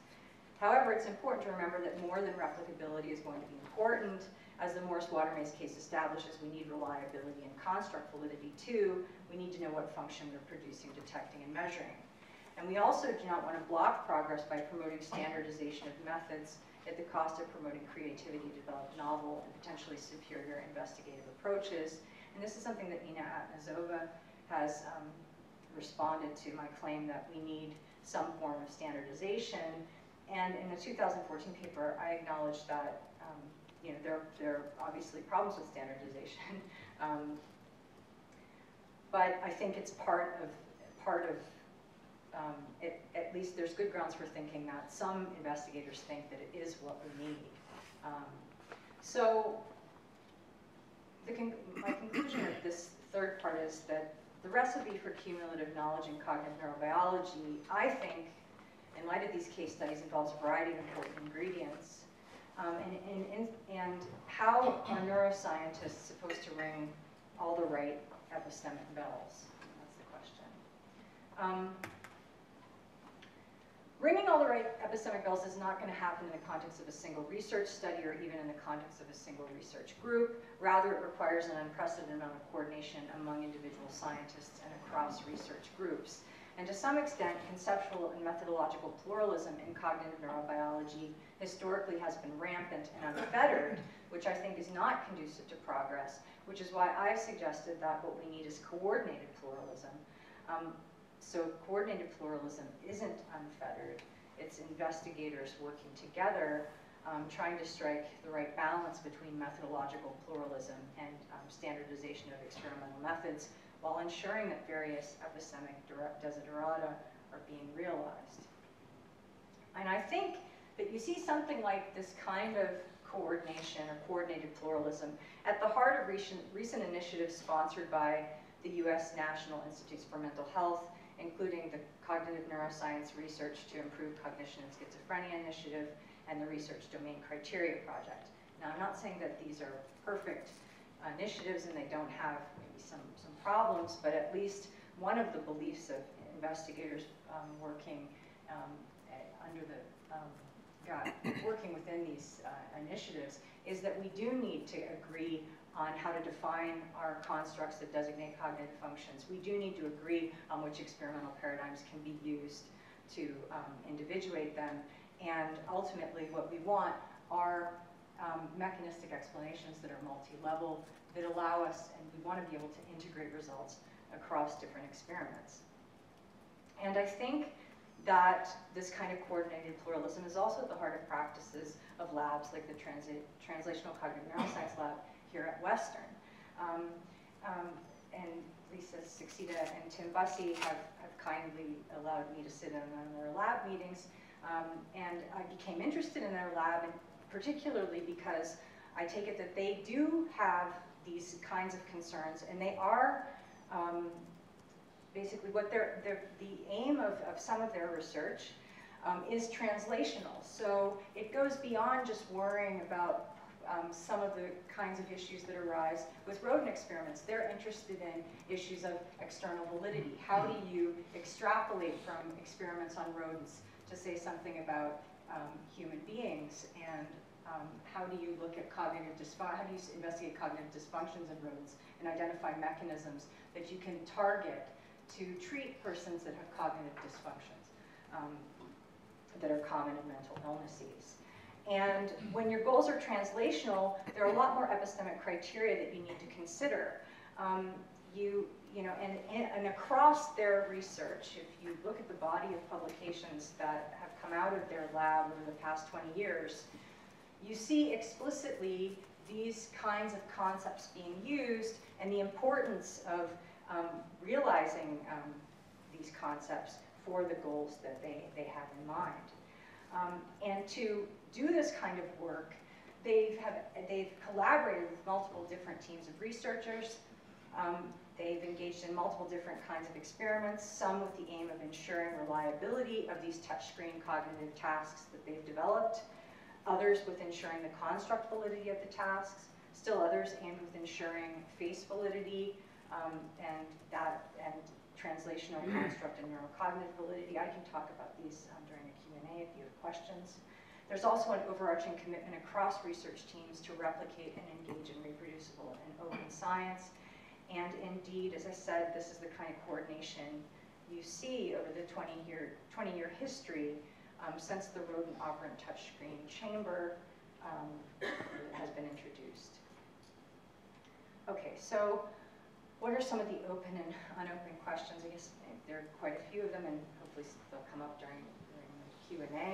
However, it's important to remember that more than replicability is going to be important. As the Morris-Watermaze case establishes, we need reliability and construct validity too. We need to know what function we're producing, detecting, and measuring. And we also do not want to block progress by promoting standardization of methods at the cost of promoting creativity to develop novel and potentially superior investigative approaches. And this is something that Nina Atanasova has um, responded to my claim that we need some form of standardization. And in the two thousand fourteen paper, I acknowledged that um, you know, there, there are obviously problems with standardization, um, but I think it's part of, part of um, it, at least there's good grounds for thinking that. Some investigators think that it is what we need. Um, so the con my conclusion of this third part is that the recipe for cumulative knowledge in cognitive neurobiology, I think, in light of these case studies, involves a variety of important ingredients. Um, and, and, and how are neuroscientists supposed to ring all the right epistemic bells? That's the question. Um, ringing all the right epistemic bells is not going to happen in the context of a single research study or even in the context of a single research group. Rather, it requires an unprecedented amount of coordination among individual scientists and across research groups. And to some extent, conceptual and methodological pluralism in cognitive neurobiology historically has been rampant and unfettered, which I think is not conducive to progress, which is why I've suggested that what we need is coordinated pluralism. Um, so coordinated pluralism isn't unfettered. It's investigators working together, um, trying to strike the right balance between methodological pluralism and um, standardization of experimental methods, while ensuring that various epistemic desiderata are being realized. And I think that you see something like this kind of coordination or coordinated pluralism at the heart of recent, recent initiatives sponsored by the U S National Institutes for Mental Health, including the Cognitive Neuroscience Research to Improve Cognition and Schizophrenia Initiative and the Research Domain Criteria Project. Now, I'm not saying that these are perfect initiatives and they don't have maybe some, some problems, but at least one of the beliefs of investigators um, working um, under the, um, God, working within these uh, initiatives is that we do need to agree on how to define our constructs that designate cognitive functions. We do need to agree on which experimental paradigms can be used to um, individuate them, and ultimately what we want are Um, mechanistic explanations that are multi-level that allow us, and we want to be able to integrate results across different experiments. And I think that this kind of coordinated pluralism is also at the heart of practices of labs like the Trans Translational Cognitive Neuroscience Lab here at Western. Um, um, and Lisa Succeda and Tim Bussey have, have kindly allowed me to sit in on their lab meetings, um, and I became interested in their lab, and particularly because I take it that they do have these kinds of concerns, and they are um, basically what they're, they're, the aim of, of some of their research um, is translational. So it goes beyond just worrying about um, some of the kinds of issues that arise with rodent experiments. They're interested in issues of external validity. How do you extrapolate from experiments on rodents to say something about Um, human beings, and um, how do you look at cognitive dysfunction? How do you investigate cognitive dysfunctions in rodents and identify mechanisms that you can target to treat persons that have cognitive dysfunctions um, that are common in mental illnesses? And when your goals are translational, there are a lot more epistemic criteria that you need to consider. Um, you, you know, and, and across their research, if you look at the body of publications that have come out of their lab over the past twenty years, you see explicitly these kinds of concepts being used and the importance of um, realizing um, these concepts for the goals that they, they have in mind. Um, and to do this kind of work, they've, have, they've collaborated with multiple different teams of researchers. Um, They've engaged in multiple different kinds of experiments, some with the aim of ensuring reliability of these touchscreen cognitive tasks that they've developed, others with ensuring the construct validity of the tasks, still others aimed with ensuring face validity um, and that and translational construct and neurocognitive validity. I can talk about these um, during the Q and A if you have questions. There's also an overarching commitment across research teams to replicate and engage in reproducible and open science. And indeed, as I said, this is the kind of coordination you see over the twenty-year history um, since the rodent operant touchscreen chamber um, has been introduced. Okay, so what are some of the open and unopened questions? I guess there are quite a few of them, and hopefully they'll come up during, during the Q and A.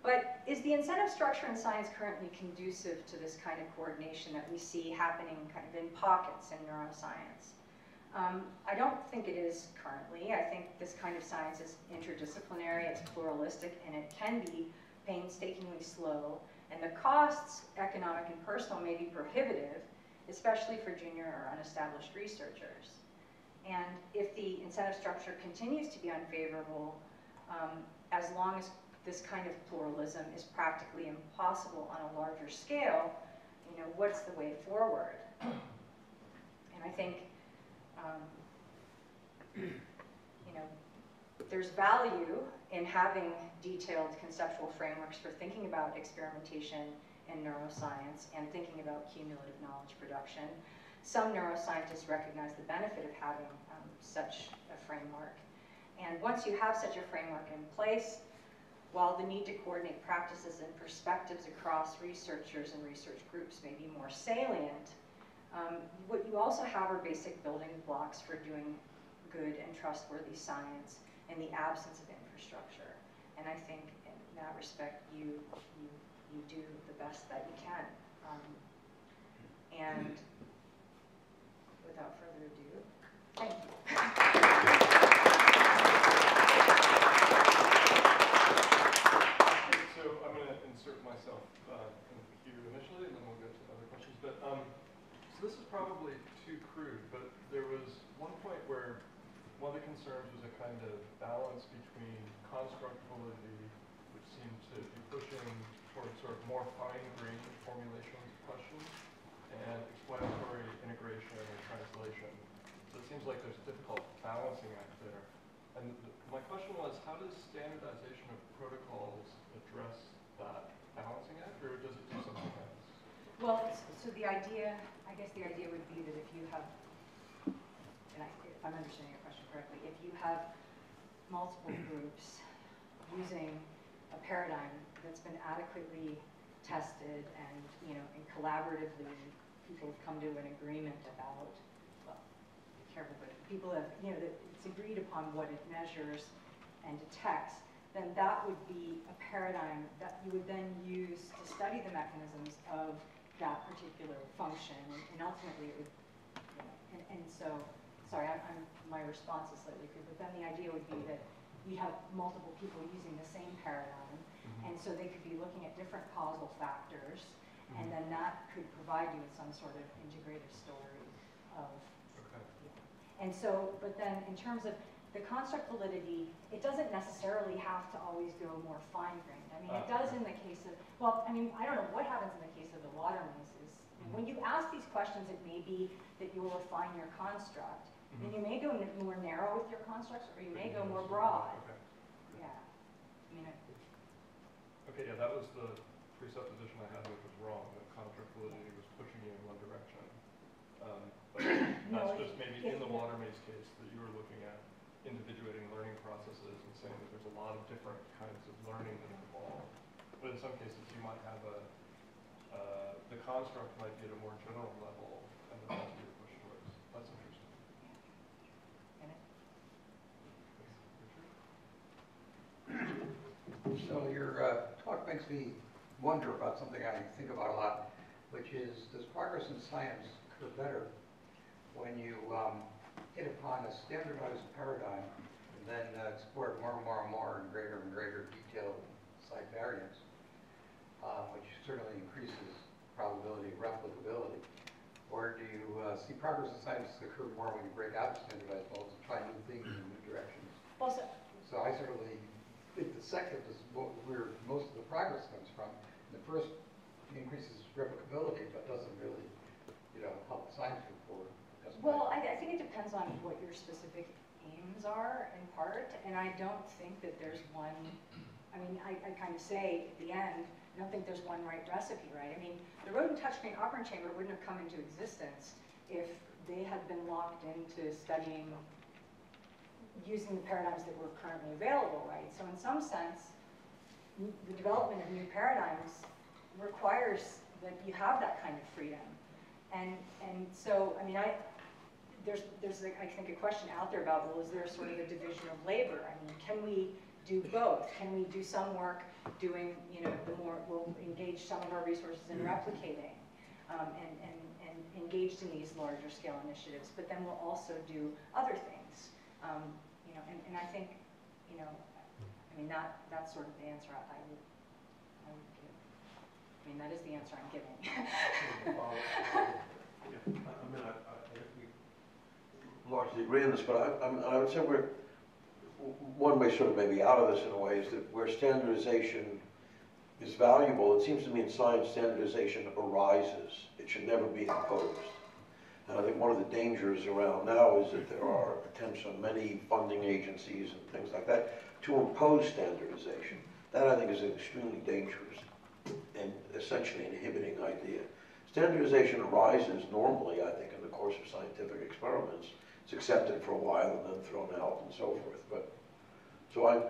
But is the incentive structure in science currently conducive to this kind of coordination that we see happening kind of in pockets in neuroscience? Um, I don't think it is currently. I think this kind of science is interdisciplinary, it's pluralistic, and it can be painstakingly slow. And the costs, economic and personal, may be prohibitive, especially for junior or unestablished researchers. And if the incentive structure continues to be unfavorable, um, as long as this kind of pluralism is practically impossible on a larger scale, you know, what's the way forward? And I think, um, you know, there's value in having detailed conceptual frameworks for thinking about experimentation in neuroscience and thinking about cumulative knowledge production. Some neuroscientists recognize the benefit of having um, such a framework. And once you have such a framework in place, while the need to coordinate practices and perspectives across researchers and research groups may be more salient, um, what you also have are basic building blocks for doing good and trustworthy science in the absence of infrastructure. And I think in that respect, you, you, you do the best that you can. Um, and without further ado, thank you. Insert myself uh, in here initially, and then we'll get to other questions. But um, so this is probably too crude, but there was one point where one of the concerns was a kind of balance between construct validity, which seemed to be pushing towards sort of more fine-grained formulation questions, and explanatory integration and translation. So it seems like there's a difficult balancing act there. And th my question was, how does standardization of protocols address that balancing act, or does it do something else? Well, so the idea, I guess the idea would be that if you have, and I, if I'm understanding your question correctly, if you have multiple groups using a paradigm that's been adequately tested and, you know, and collaboratively people have come to an agreement about, well, be careful, but people have, you know, it's agreed upon what it measures and detects, then that would be a paradigm that you would then use to study the mechanisms of that particular function, and, and ultimately it would, you know, and, and so, sorry, I, I'm, my response is slightly crude, but then the idea would be that you have multiple people using the same paradigm, mm-hmm. and so they could be looking at different causal factors, mm-hmm. and then that could provide you with some sort of integrative story of, okay. yeah. and so, but then in terms of, the construct validity, it doesn't necessarily have to always go more fine-grained. I mean, it does in the case of, well, I mean, I don't know what happens in the case of the water mazes. Mm-hmm. When you ask these questions, it may be that you will refine your construct. Mm-hmm. And you may go more narrow with your constructs, or you may go more broad. Okay. Yeah. I mean, it, okay, yeah, that was the presupposition I had, which was wrong, that construct validity was pushing you in one direction. Um, but that's no, just maybe it, in the water maze case that you were looking at. Individuating learning processes and saying that there's a lot of different kinds of learning that are involved. But in some cases, you might have a, uh, the construct might be at a more general level and then that's what you're pushed towards. That's interesting. So your uh, talk makes me wonder about something I think about a lot, which is, does progress in science occur better when you um, hit upon a standardized paradigm and then uh, explore it more and more and more in greater and greater detail side variance, uh, which certainly increases probability of replicability? Or do you uh, see progress in science occur more when you break out of standardized models and try new things in new directions? Well, so, so I certainly think the second is where most of the progress comes from. The first increases replicability, but doesn't really, you know, help science move forward. Well, I, I think it depends on what your specific aims are, in part, and I don't think that there's one, I mean, I, I kind of say at the end, I don't think there's one right recipe, right? I mean, the rodent touchscreen operant chamber wouldn't have come into existence if they had been locked into studying, using the paradigms that were currently available, right? So in some sense, the development of new paradigms requires that you have that kind of freedom. And, and so, I mean, I, there's, there's a, I think, a question out there about, well, is there sort of a division of labor? I mean, can we do both? Can we do some work doing, you know, the more, we'll engage some of our resources in replicating? um, and, and, and engaged in these larger scale initiatives, but then we'll also do other things. Um, you know, and, and I think, you know, I mean, that, that's sort of the answer I, I would, I would give. I mean, that is the answer I'm giving. yeah, I mean, I, I, we largely agree on this, but I, I, I would say we're, one way sort of maybe out of this in a way is that where standardization is valuable, it seems to me in science standardization arises. It should never be imposed. And I think one of the dangers around now is that there are attempts on many funding agencies and things like that to impose standardization. That I think is extremely dangerous and essentially an inhibiting idea. Standardization arises normally, I think, in the course of scientific experiments. It's accepted for a while and then thrown out and so forth. But so I,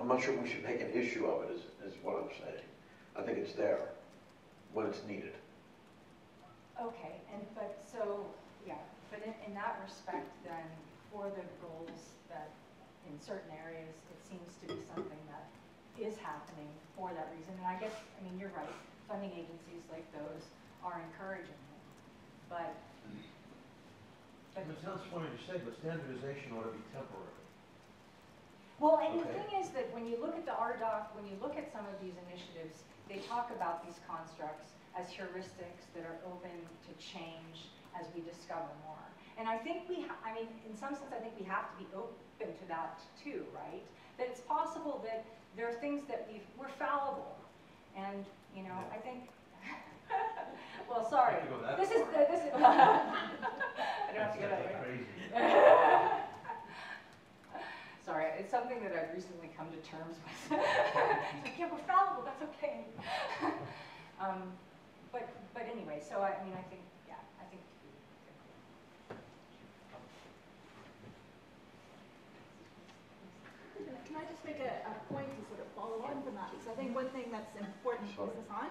I'm not sure we should make an issue of it is, is what I'm saying. I think it's there when it's needed. Okay, and but so, yeah, but in, in that respect then, for the goals that in certain areas it seems to be something that is happening for that reason, and I guess, I mean, you're right, funding agencies like those are encouraging them, but... but it sounds funny to say, but standardization ought to be temporary. Well, and okay. The thing is that when you look at the RDoC, when you look at some of these initiatives, they talk about these constructs as heuristics that are open to change as we discover more. And I think we, ha I mean, in some sense, I think we have to be open to that too, right? That it's possible that there are things that we've, we're fallible. And, you know, yeah. I think, well, sorry. You have to go that this, is the, this is, I don't have to go that way. Sorry, it's something that I've recently come to terms with. Like, yeah, we're fallible, that's okay. um, but but anyway, so I mean, I think, yeah, I think. Can I just make a, a point to sort of follow on from that? Because I think one thing that's important, sorry. Is this on?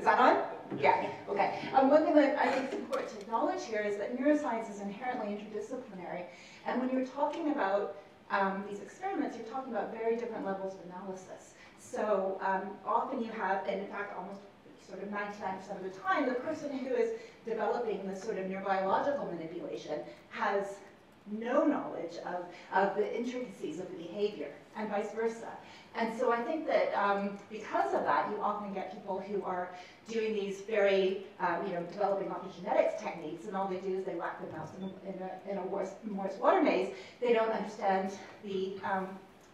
Is that on? Yeah, okay. Um, one thing that I think is important to acknowledge here is that neuroscience is inherently interdisciplinary. And when you're talking about Um, these experiments, you're talking about very different levels of analysis. So um, often you have, and in fact almost sort of ninety-nine percent of the time, the person who is developing this sort of neurobiological manipulation has no knowledge of, of the intricacies of the behavior, and vice versa. And so I think that um, because of that, you often get people who are doing these very, uh, you know, developing optogenetics techniques, and all they do is they whack the mouse in, in a, in a Morris, Morris water maze. They don't understand the, um,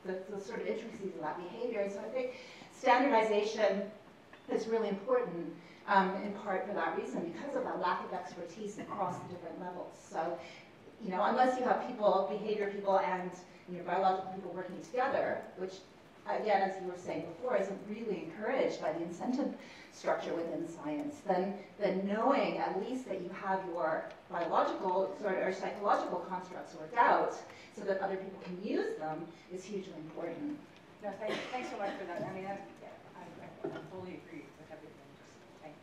the, the sort of intricacies of that behavior. And so I think standardization is really important. Um, in part for that reason, because of that lack of expertise across the different levels. So, you know, unless you have people, behavior people and you know, biological people working together, which, again, as you were saying before, isn't really encouraged by the incentive structure within science, then, then knowing at least that you have your biological sort of, or psychological constructs worked out so that other people can use them is hugely important. No, thank, thanks so much for that. I mean, I, I, I fully agree with everything. Just thank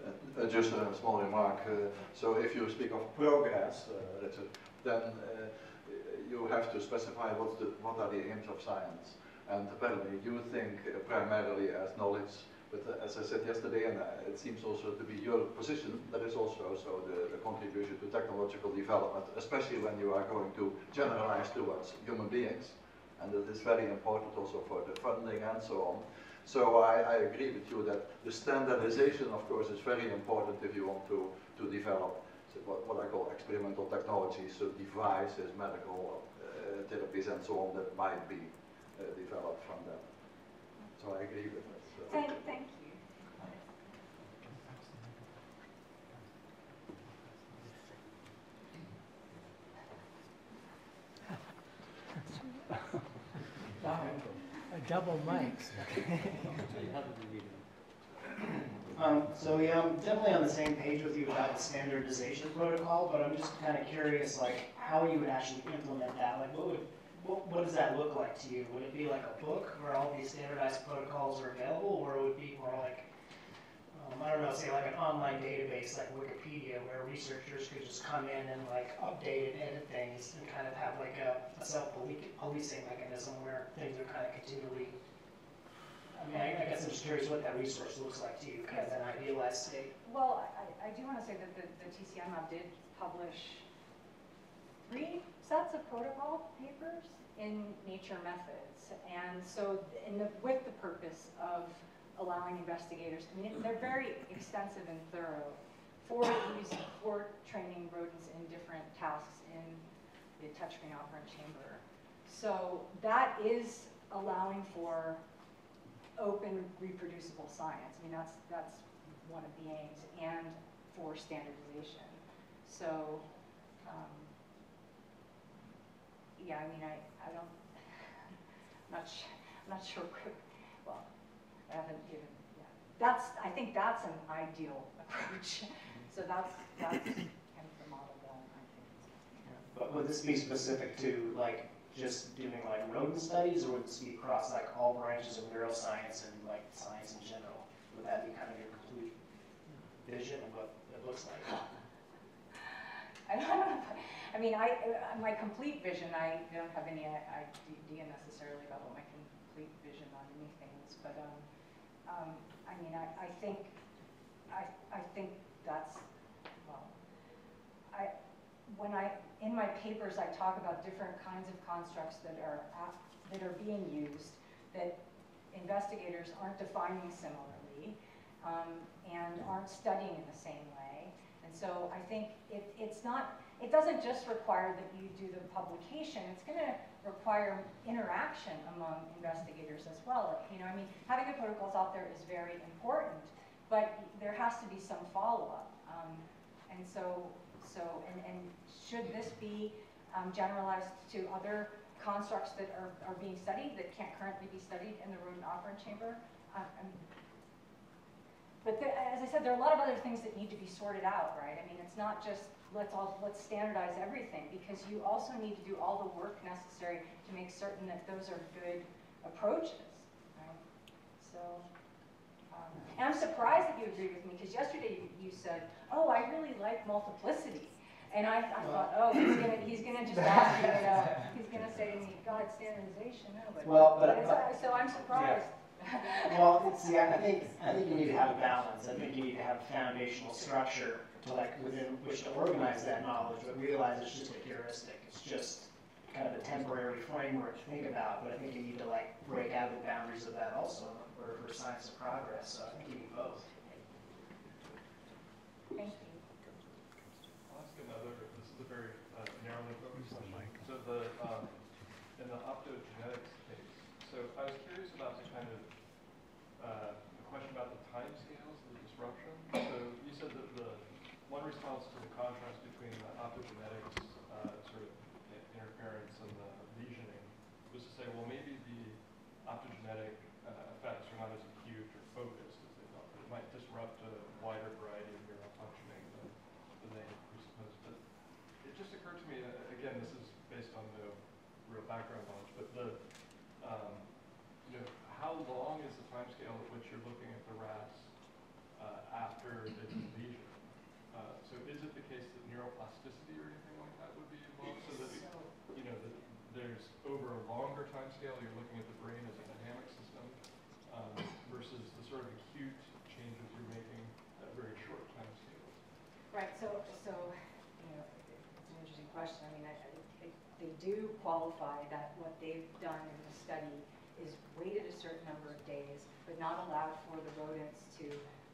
you. Uh, just a small remark. Uh, so if you speak of progress, uh, then uh, you have to specify what's the, what are the aims of science. And apparently you think primarily as knowledge, but as I said yesterday, and it seems also to be your position, that is also so the, the contribution to technological development, especially when you are going to generalize towards human beings. And that is very important also for the funding and so on. So I, I agree with you that the standardization, of course, is very important if you want to, to develop What, what I call experimental technologies, so devices, medical uh, therapies, and so on that might be uh, developed from that. So I agree with that. So. Thank, thank you. Wow, a double mic. Um, so yeah, I'm definitely on the same page with you about the standardization protocol, but I'm just kind of curious, like, how you would actually implement that. Like, what would, what, what does that look like to you? Would it be like a book where all these standardized protocols are available, or it would be more like, um, I don't know, say like an online database like Wikipedia, where researchers could just come in and like update and edit things, and kind of have like a, a self-policing mechanism where things are kind of continually I mean, I, I guess I'm just curious what that resource looks like to you, kind yes. of an idealized state. Well, I, I do want to say that the, the T C M lab did publish three sets of protocol papers in Nature Methods, and so in the, with the purpose of allowing investigators, I mean, they're very extensive and thorough for using, for training rodents in different tasks in the touchscreen operant chamber. So that is allowing for open, reproducible science. I mean, that's that's one of the aims, and for standardization. So. Um, Yeah, I mean, I, I don't, I'm not, sh I'm not sure, where, well, I haven't given, yeah. That's, I think that's an ideal approach. So that's, that's kind of the model that I think. Yeah. But would this be specific to, like, just doing, like, rodent studies, or would this be across, like, all branches of neuroscience and, like, science in general? Would that be kind of your complete vision of what it looks like? I don't know. I mean, I, my complete vision, I don't have any idea necessarily about what my complete vision on anything is, but um, um, I mean, I, I think, I, I think that's, well, I, when I, in my papers, I talk about different kinds of constructs that are, that are being used, that investigators aren't defining similarly, um, and aren't studying in the same way. And so I think it, it's not, it doesn't just require that you do the publication, it's going to require interaction among investigators as well. You know, I mean, having the protocols out there is very important, but there has to be some follow-up. Um, and so, so and, and should this be um, generalized to other constructs that are, are being studied, that can't currently be studied in the rodent operant chamber? Um, But there, as I said, there are a lot of other things that need to be sorted out, right? I mean, it's not just let's all let's standardize everything, because you also need to do all the work necessary to make certain that those are good approaches, right? So, um, and I'm surprised that you agreed with me, because yesterday you, you said, "Oh, I really like multiplicity," and I, I well, thought, "Oh, he's gonna he's gonna just ask you, you know, he's gonna say to me, God, standardization, no." But, well, but, but uh, so I'm surprised. Yeah. Well, see, I think I think you need to have a balance. I think you need to have a foundational structure to like within which to organize that knowledge, but realize it's just a heuristic. It's just kind of a temporary framework to think about. But I think you need to like break out of the boundaries of that also for, for science of progress. So I think you need both. Thank you. I'll ask another. This is a very uh, narrowly focused question. So the um, in the optogenetics case. So I was curious about the kind of uh, the question about the time scales and the disruption. So you said that the one response to the contrast between the optogenetics uh, sort of interference and the lesioning was to say, well, maybe the optogenetic uh, effects are not as acute or focused as they thought. It might disrupt a wider variety of neural functioning than, than they presupposed. But it just occurred to me, uh, again, this is based on no real background knowledge, but the Um, you know, how long is the time scale at which you're looking at the rats uh, after the lesion? Uh, so is it the case that neuroplasticity or anything like that would be involved? So that, it, you know, that there's over a longer time scale, you're looking at the brain as a dynamic system um, versus the sort of acute changes you're making at very short time scales. Right, so, so you know, it's an interesting question. I mean, I, I, I they do qualify that what they've done in the study is waited a certain number of days, but not allowed for the rodents to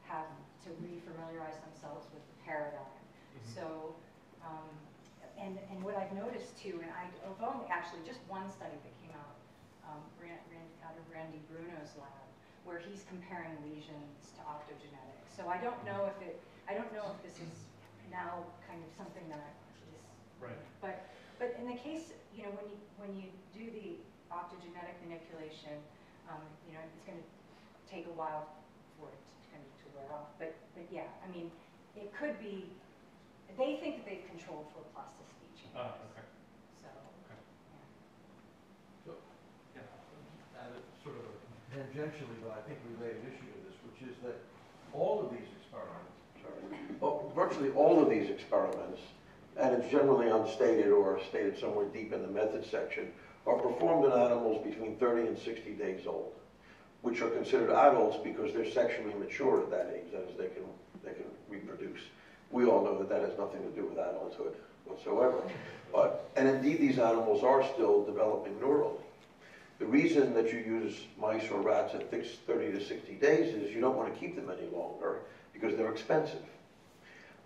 have to re-familiarize themselves with the paradigm. Mm-hmm. So, um, and and what I've noticed too, and I I've only actually just one study that came out um, Rand, Rand, out of Randy Bruno's lab, where he's comparing lesions to optogenetics. So I don't know if it, I don't know if this is now kind of something that is, right. but. But in the case, you know, when you when you do the optogenetic manipulation, um, you know, it's going to take a while for it to kind of to wear off. But but yeah, I mean, it could be. They think that they've controlled for plasticity changes. Oh, okay. So. Okay. Yeah. So yeah, uh, sort of a tangentially, but I think related issue to this, which is that all of these experiments, sorry, well, virtually all of these experiments. And it's generally unstated or stated somewhere deep in the method section, are performed in animals between thirty and sixty days old. which are considered adults because they're sexually mature at that age, that is, they can, they can reproduce. We all know that that has nothing to do with adulthood whatsoever. But, and indeed, these animals are still developing neurally. The reason that you use mice or rats at thirty to sixty days is you don't want to keep them any longer because they're expensive.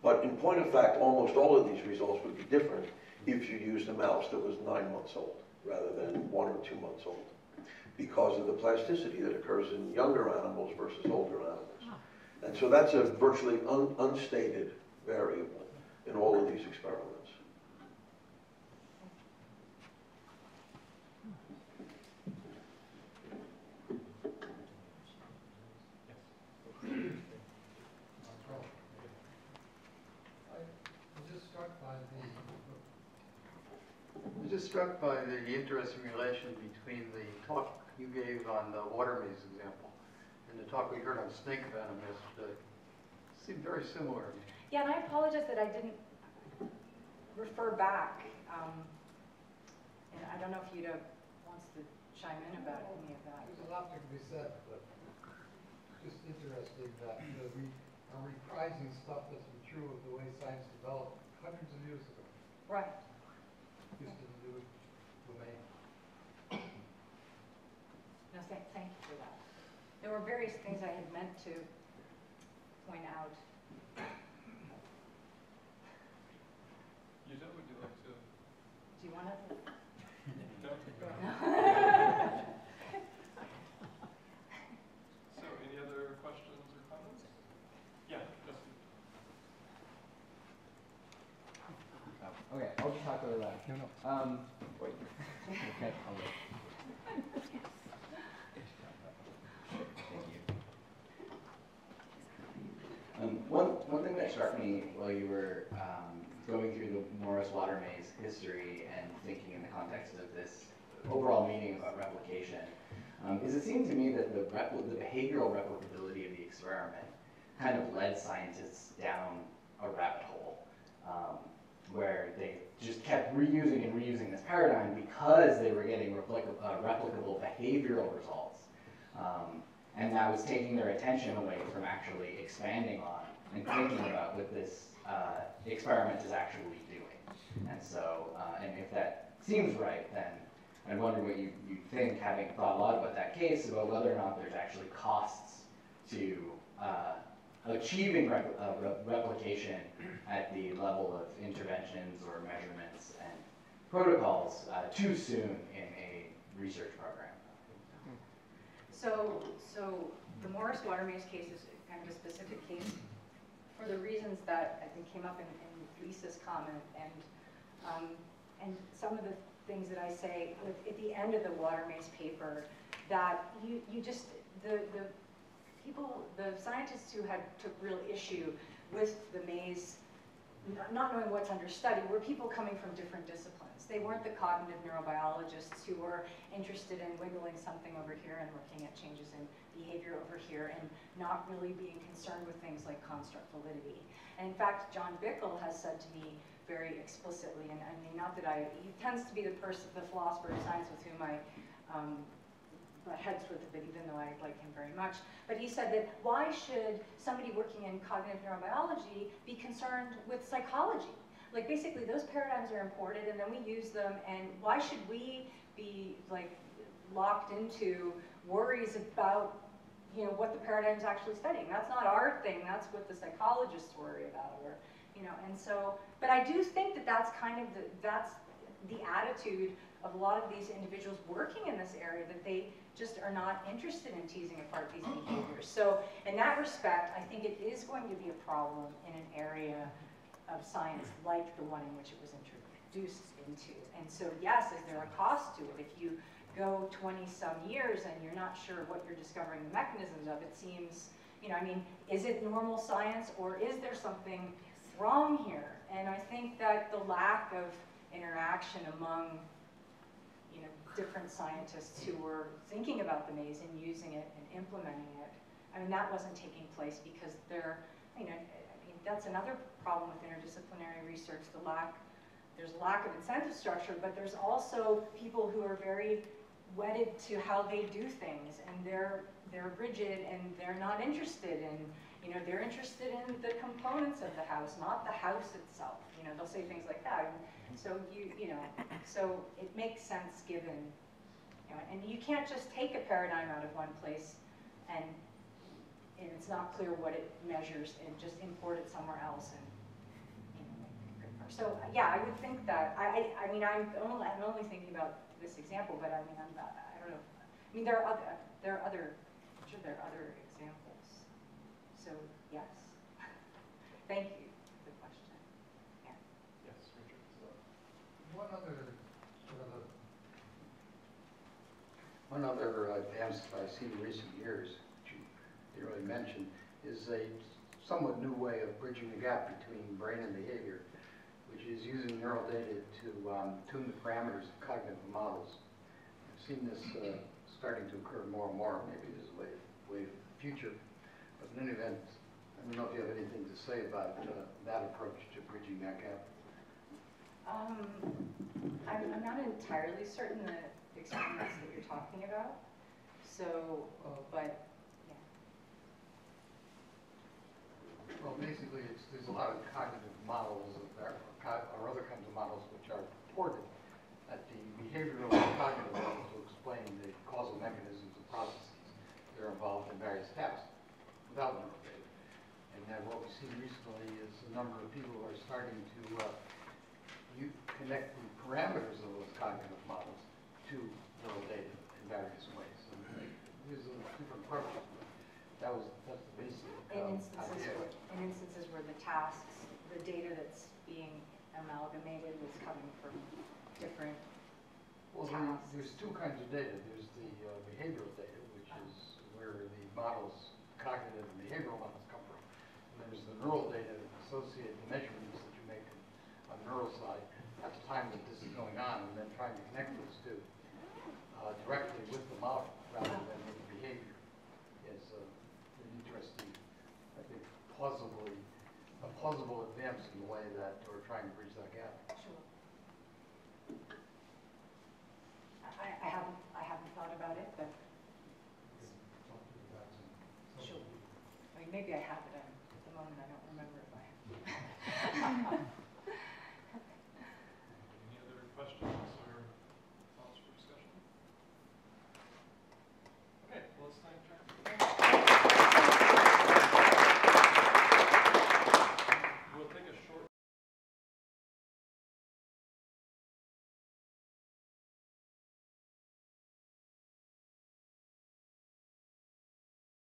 But in point of fact, almost all of these results would be different if you used a mouse that was nine months old rather than one or two months old, because of the plasticity that occurs in younger animals versus older animals. And so that's a virtually un unstated variable in all of these experiments. I'm just struck by the interesting relation between the talk you gave on the water maze example and the talk we heard on snake venom yesterday. It seemed very similar. Yeah, and I apologize that I didn't refer back. Um, and I don't know if Yuta wants to chime in about any of that. There's a lot that can be said, but just interested that you know, we are reprising stuff that's been true of the way science developed hundreds of years ago. Right. Used to do it with me. No, thank, thank you for that. There were various things I had meant to point out. Yuta, would you like to? Do you want to? No. So, any other questions or comments? Yeah, Justin. Oh, okay, I'll just talk really loud. No, no. Um, wait. Okay, I'll wait. Um, one, one thing that struck me while you were um, going through the Morris water maze history and thinking in the context of this overall meaning about replication um, is it seemed to me that the, repl the behavioral replicability of the experiment kind of led scientists down a rabbit hole um, where they just kept reusing and reusing this paradigm because they were getting replic uh, replicable behavioral results. Um, And that was taking their attention away from actually expanding on and thinking about what this uh, experiment is actually doing. And so, uh, and if that seems right, then I wonder what you, you think, having thought a lot about that case, about whether or not there's actually costs to uh, achieving re uh, re replication at the level of interventions or measurements and protocols uh, too soon in a research program. So, so the Morris water maze case is kind of a specific case for the reasons that I think came up in, in Lisa's comment, and um, and some of the things that I say with, at the end of the water maze paper, that you you just the the people the scientists who had took real issue with the maze, not knowing what's under study, were people coming from different disciplines. They weren't the cognitive neurobiologists who were interested in wiggling something over here and looking at changes in behavior over here and not really being concerned with things like construct validity. And in fact, John Bickle has said to me very explicitly, and I mean, not that I, he tends to be the person, the philosopher of science with whom I um, butt heads with a bit, even though I like him very much, but he said that why should somebody working in cognitive neurobiology be concerned with psychology? Like basically those paradigms are imported and then we use them, and why should we be like locked into worries about you know what the paradigm's actually studying? That's not our thing, that's what the psychologists worry about, or you know, and so, but I do think that that's kind of the, that's the attitude of a lot of these individuals working in this area, that they just are not interested in teasing apart these behaviors. So in that respect, I think it is going to be a problem in an area of science like the one in which it was introduced into. And so yes, is there a cost to it? If you go twenty some years and you're not sure what you're discovering the mechanisms of, it seems, you know, I mean, is it normal science or is there something wrong here? And I think that the lack of interaction among, you know, different scientists who were thinking about the maze and using it and implementing it, I mean, that wasn't taking place because they're, you know, that's another problem with interdisciplinary research, the lack, there's lack of incentive structure, but there's also people who are very wedded to how they do things, and they're they're rigid, and they're not interested in, you know, they're interested in the components of the house, not the house itself. You know, they'll say things like that. And so you you know, so it makes sense given, you know, and you can't just take a paradigm out of one place and and it's not clear what it measures and just import it somewhere else and, you know, so yeah, I would think that I I, I mean I'm only I'm only thinking about this example, but I mean I'm not, I don't know. I mean there are other there are other I'm sure there are other examples. So yes, thank you for the question. Yeah. Yes, Richard. So one other sort of a, one other advance that I've seen in recent years, which you really mentioned, is a somewhat new way of bridging the gap between brain and behavior, which is using neural data to um, tune the parameters of cognitive models. I've seen this uh, starting to occur more and more. Maybe this is a way, way of the future. But in any event, I don't know if you have anything to say about uh, that approach to bridging that gap. Um, I'm, I'm not entirely certain the experiments that you're talking about. So, uh, but, yeah. Well, basically, it's, there's a lot of cognitive models, of our, or other kinds of models, which are reported at the behavioral and cognitive level to explain the causal mechanisms and processes that are involved in various tasks without neural data. And then what we've seen recently is a number of people who are starting to uh, you connect the parameters of those cognitive models to neural data in various ways. And there's a different approach. That was, that's the basic um, in instances idea. Where, in instances where the tasks, the data that's being amalgamated is coming from different well, tasks. Well, there's two kinds of data. There's the uh, behavioral data, which is where the models, cognitive and behavioral models come from. And there's the neural data associated, the measurements that you make on the neural side at the time that this is going on, and then trying to connect those two uh, directly with the model rather than with the behavior is uh, an interesting, I think, plausibly, a plausible advance in the way that we're trying to bridge that gap. Sure. I, I haven't, I haven't thought about it, but. Sure. I mean, maybe I have it.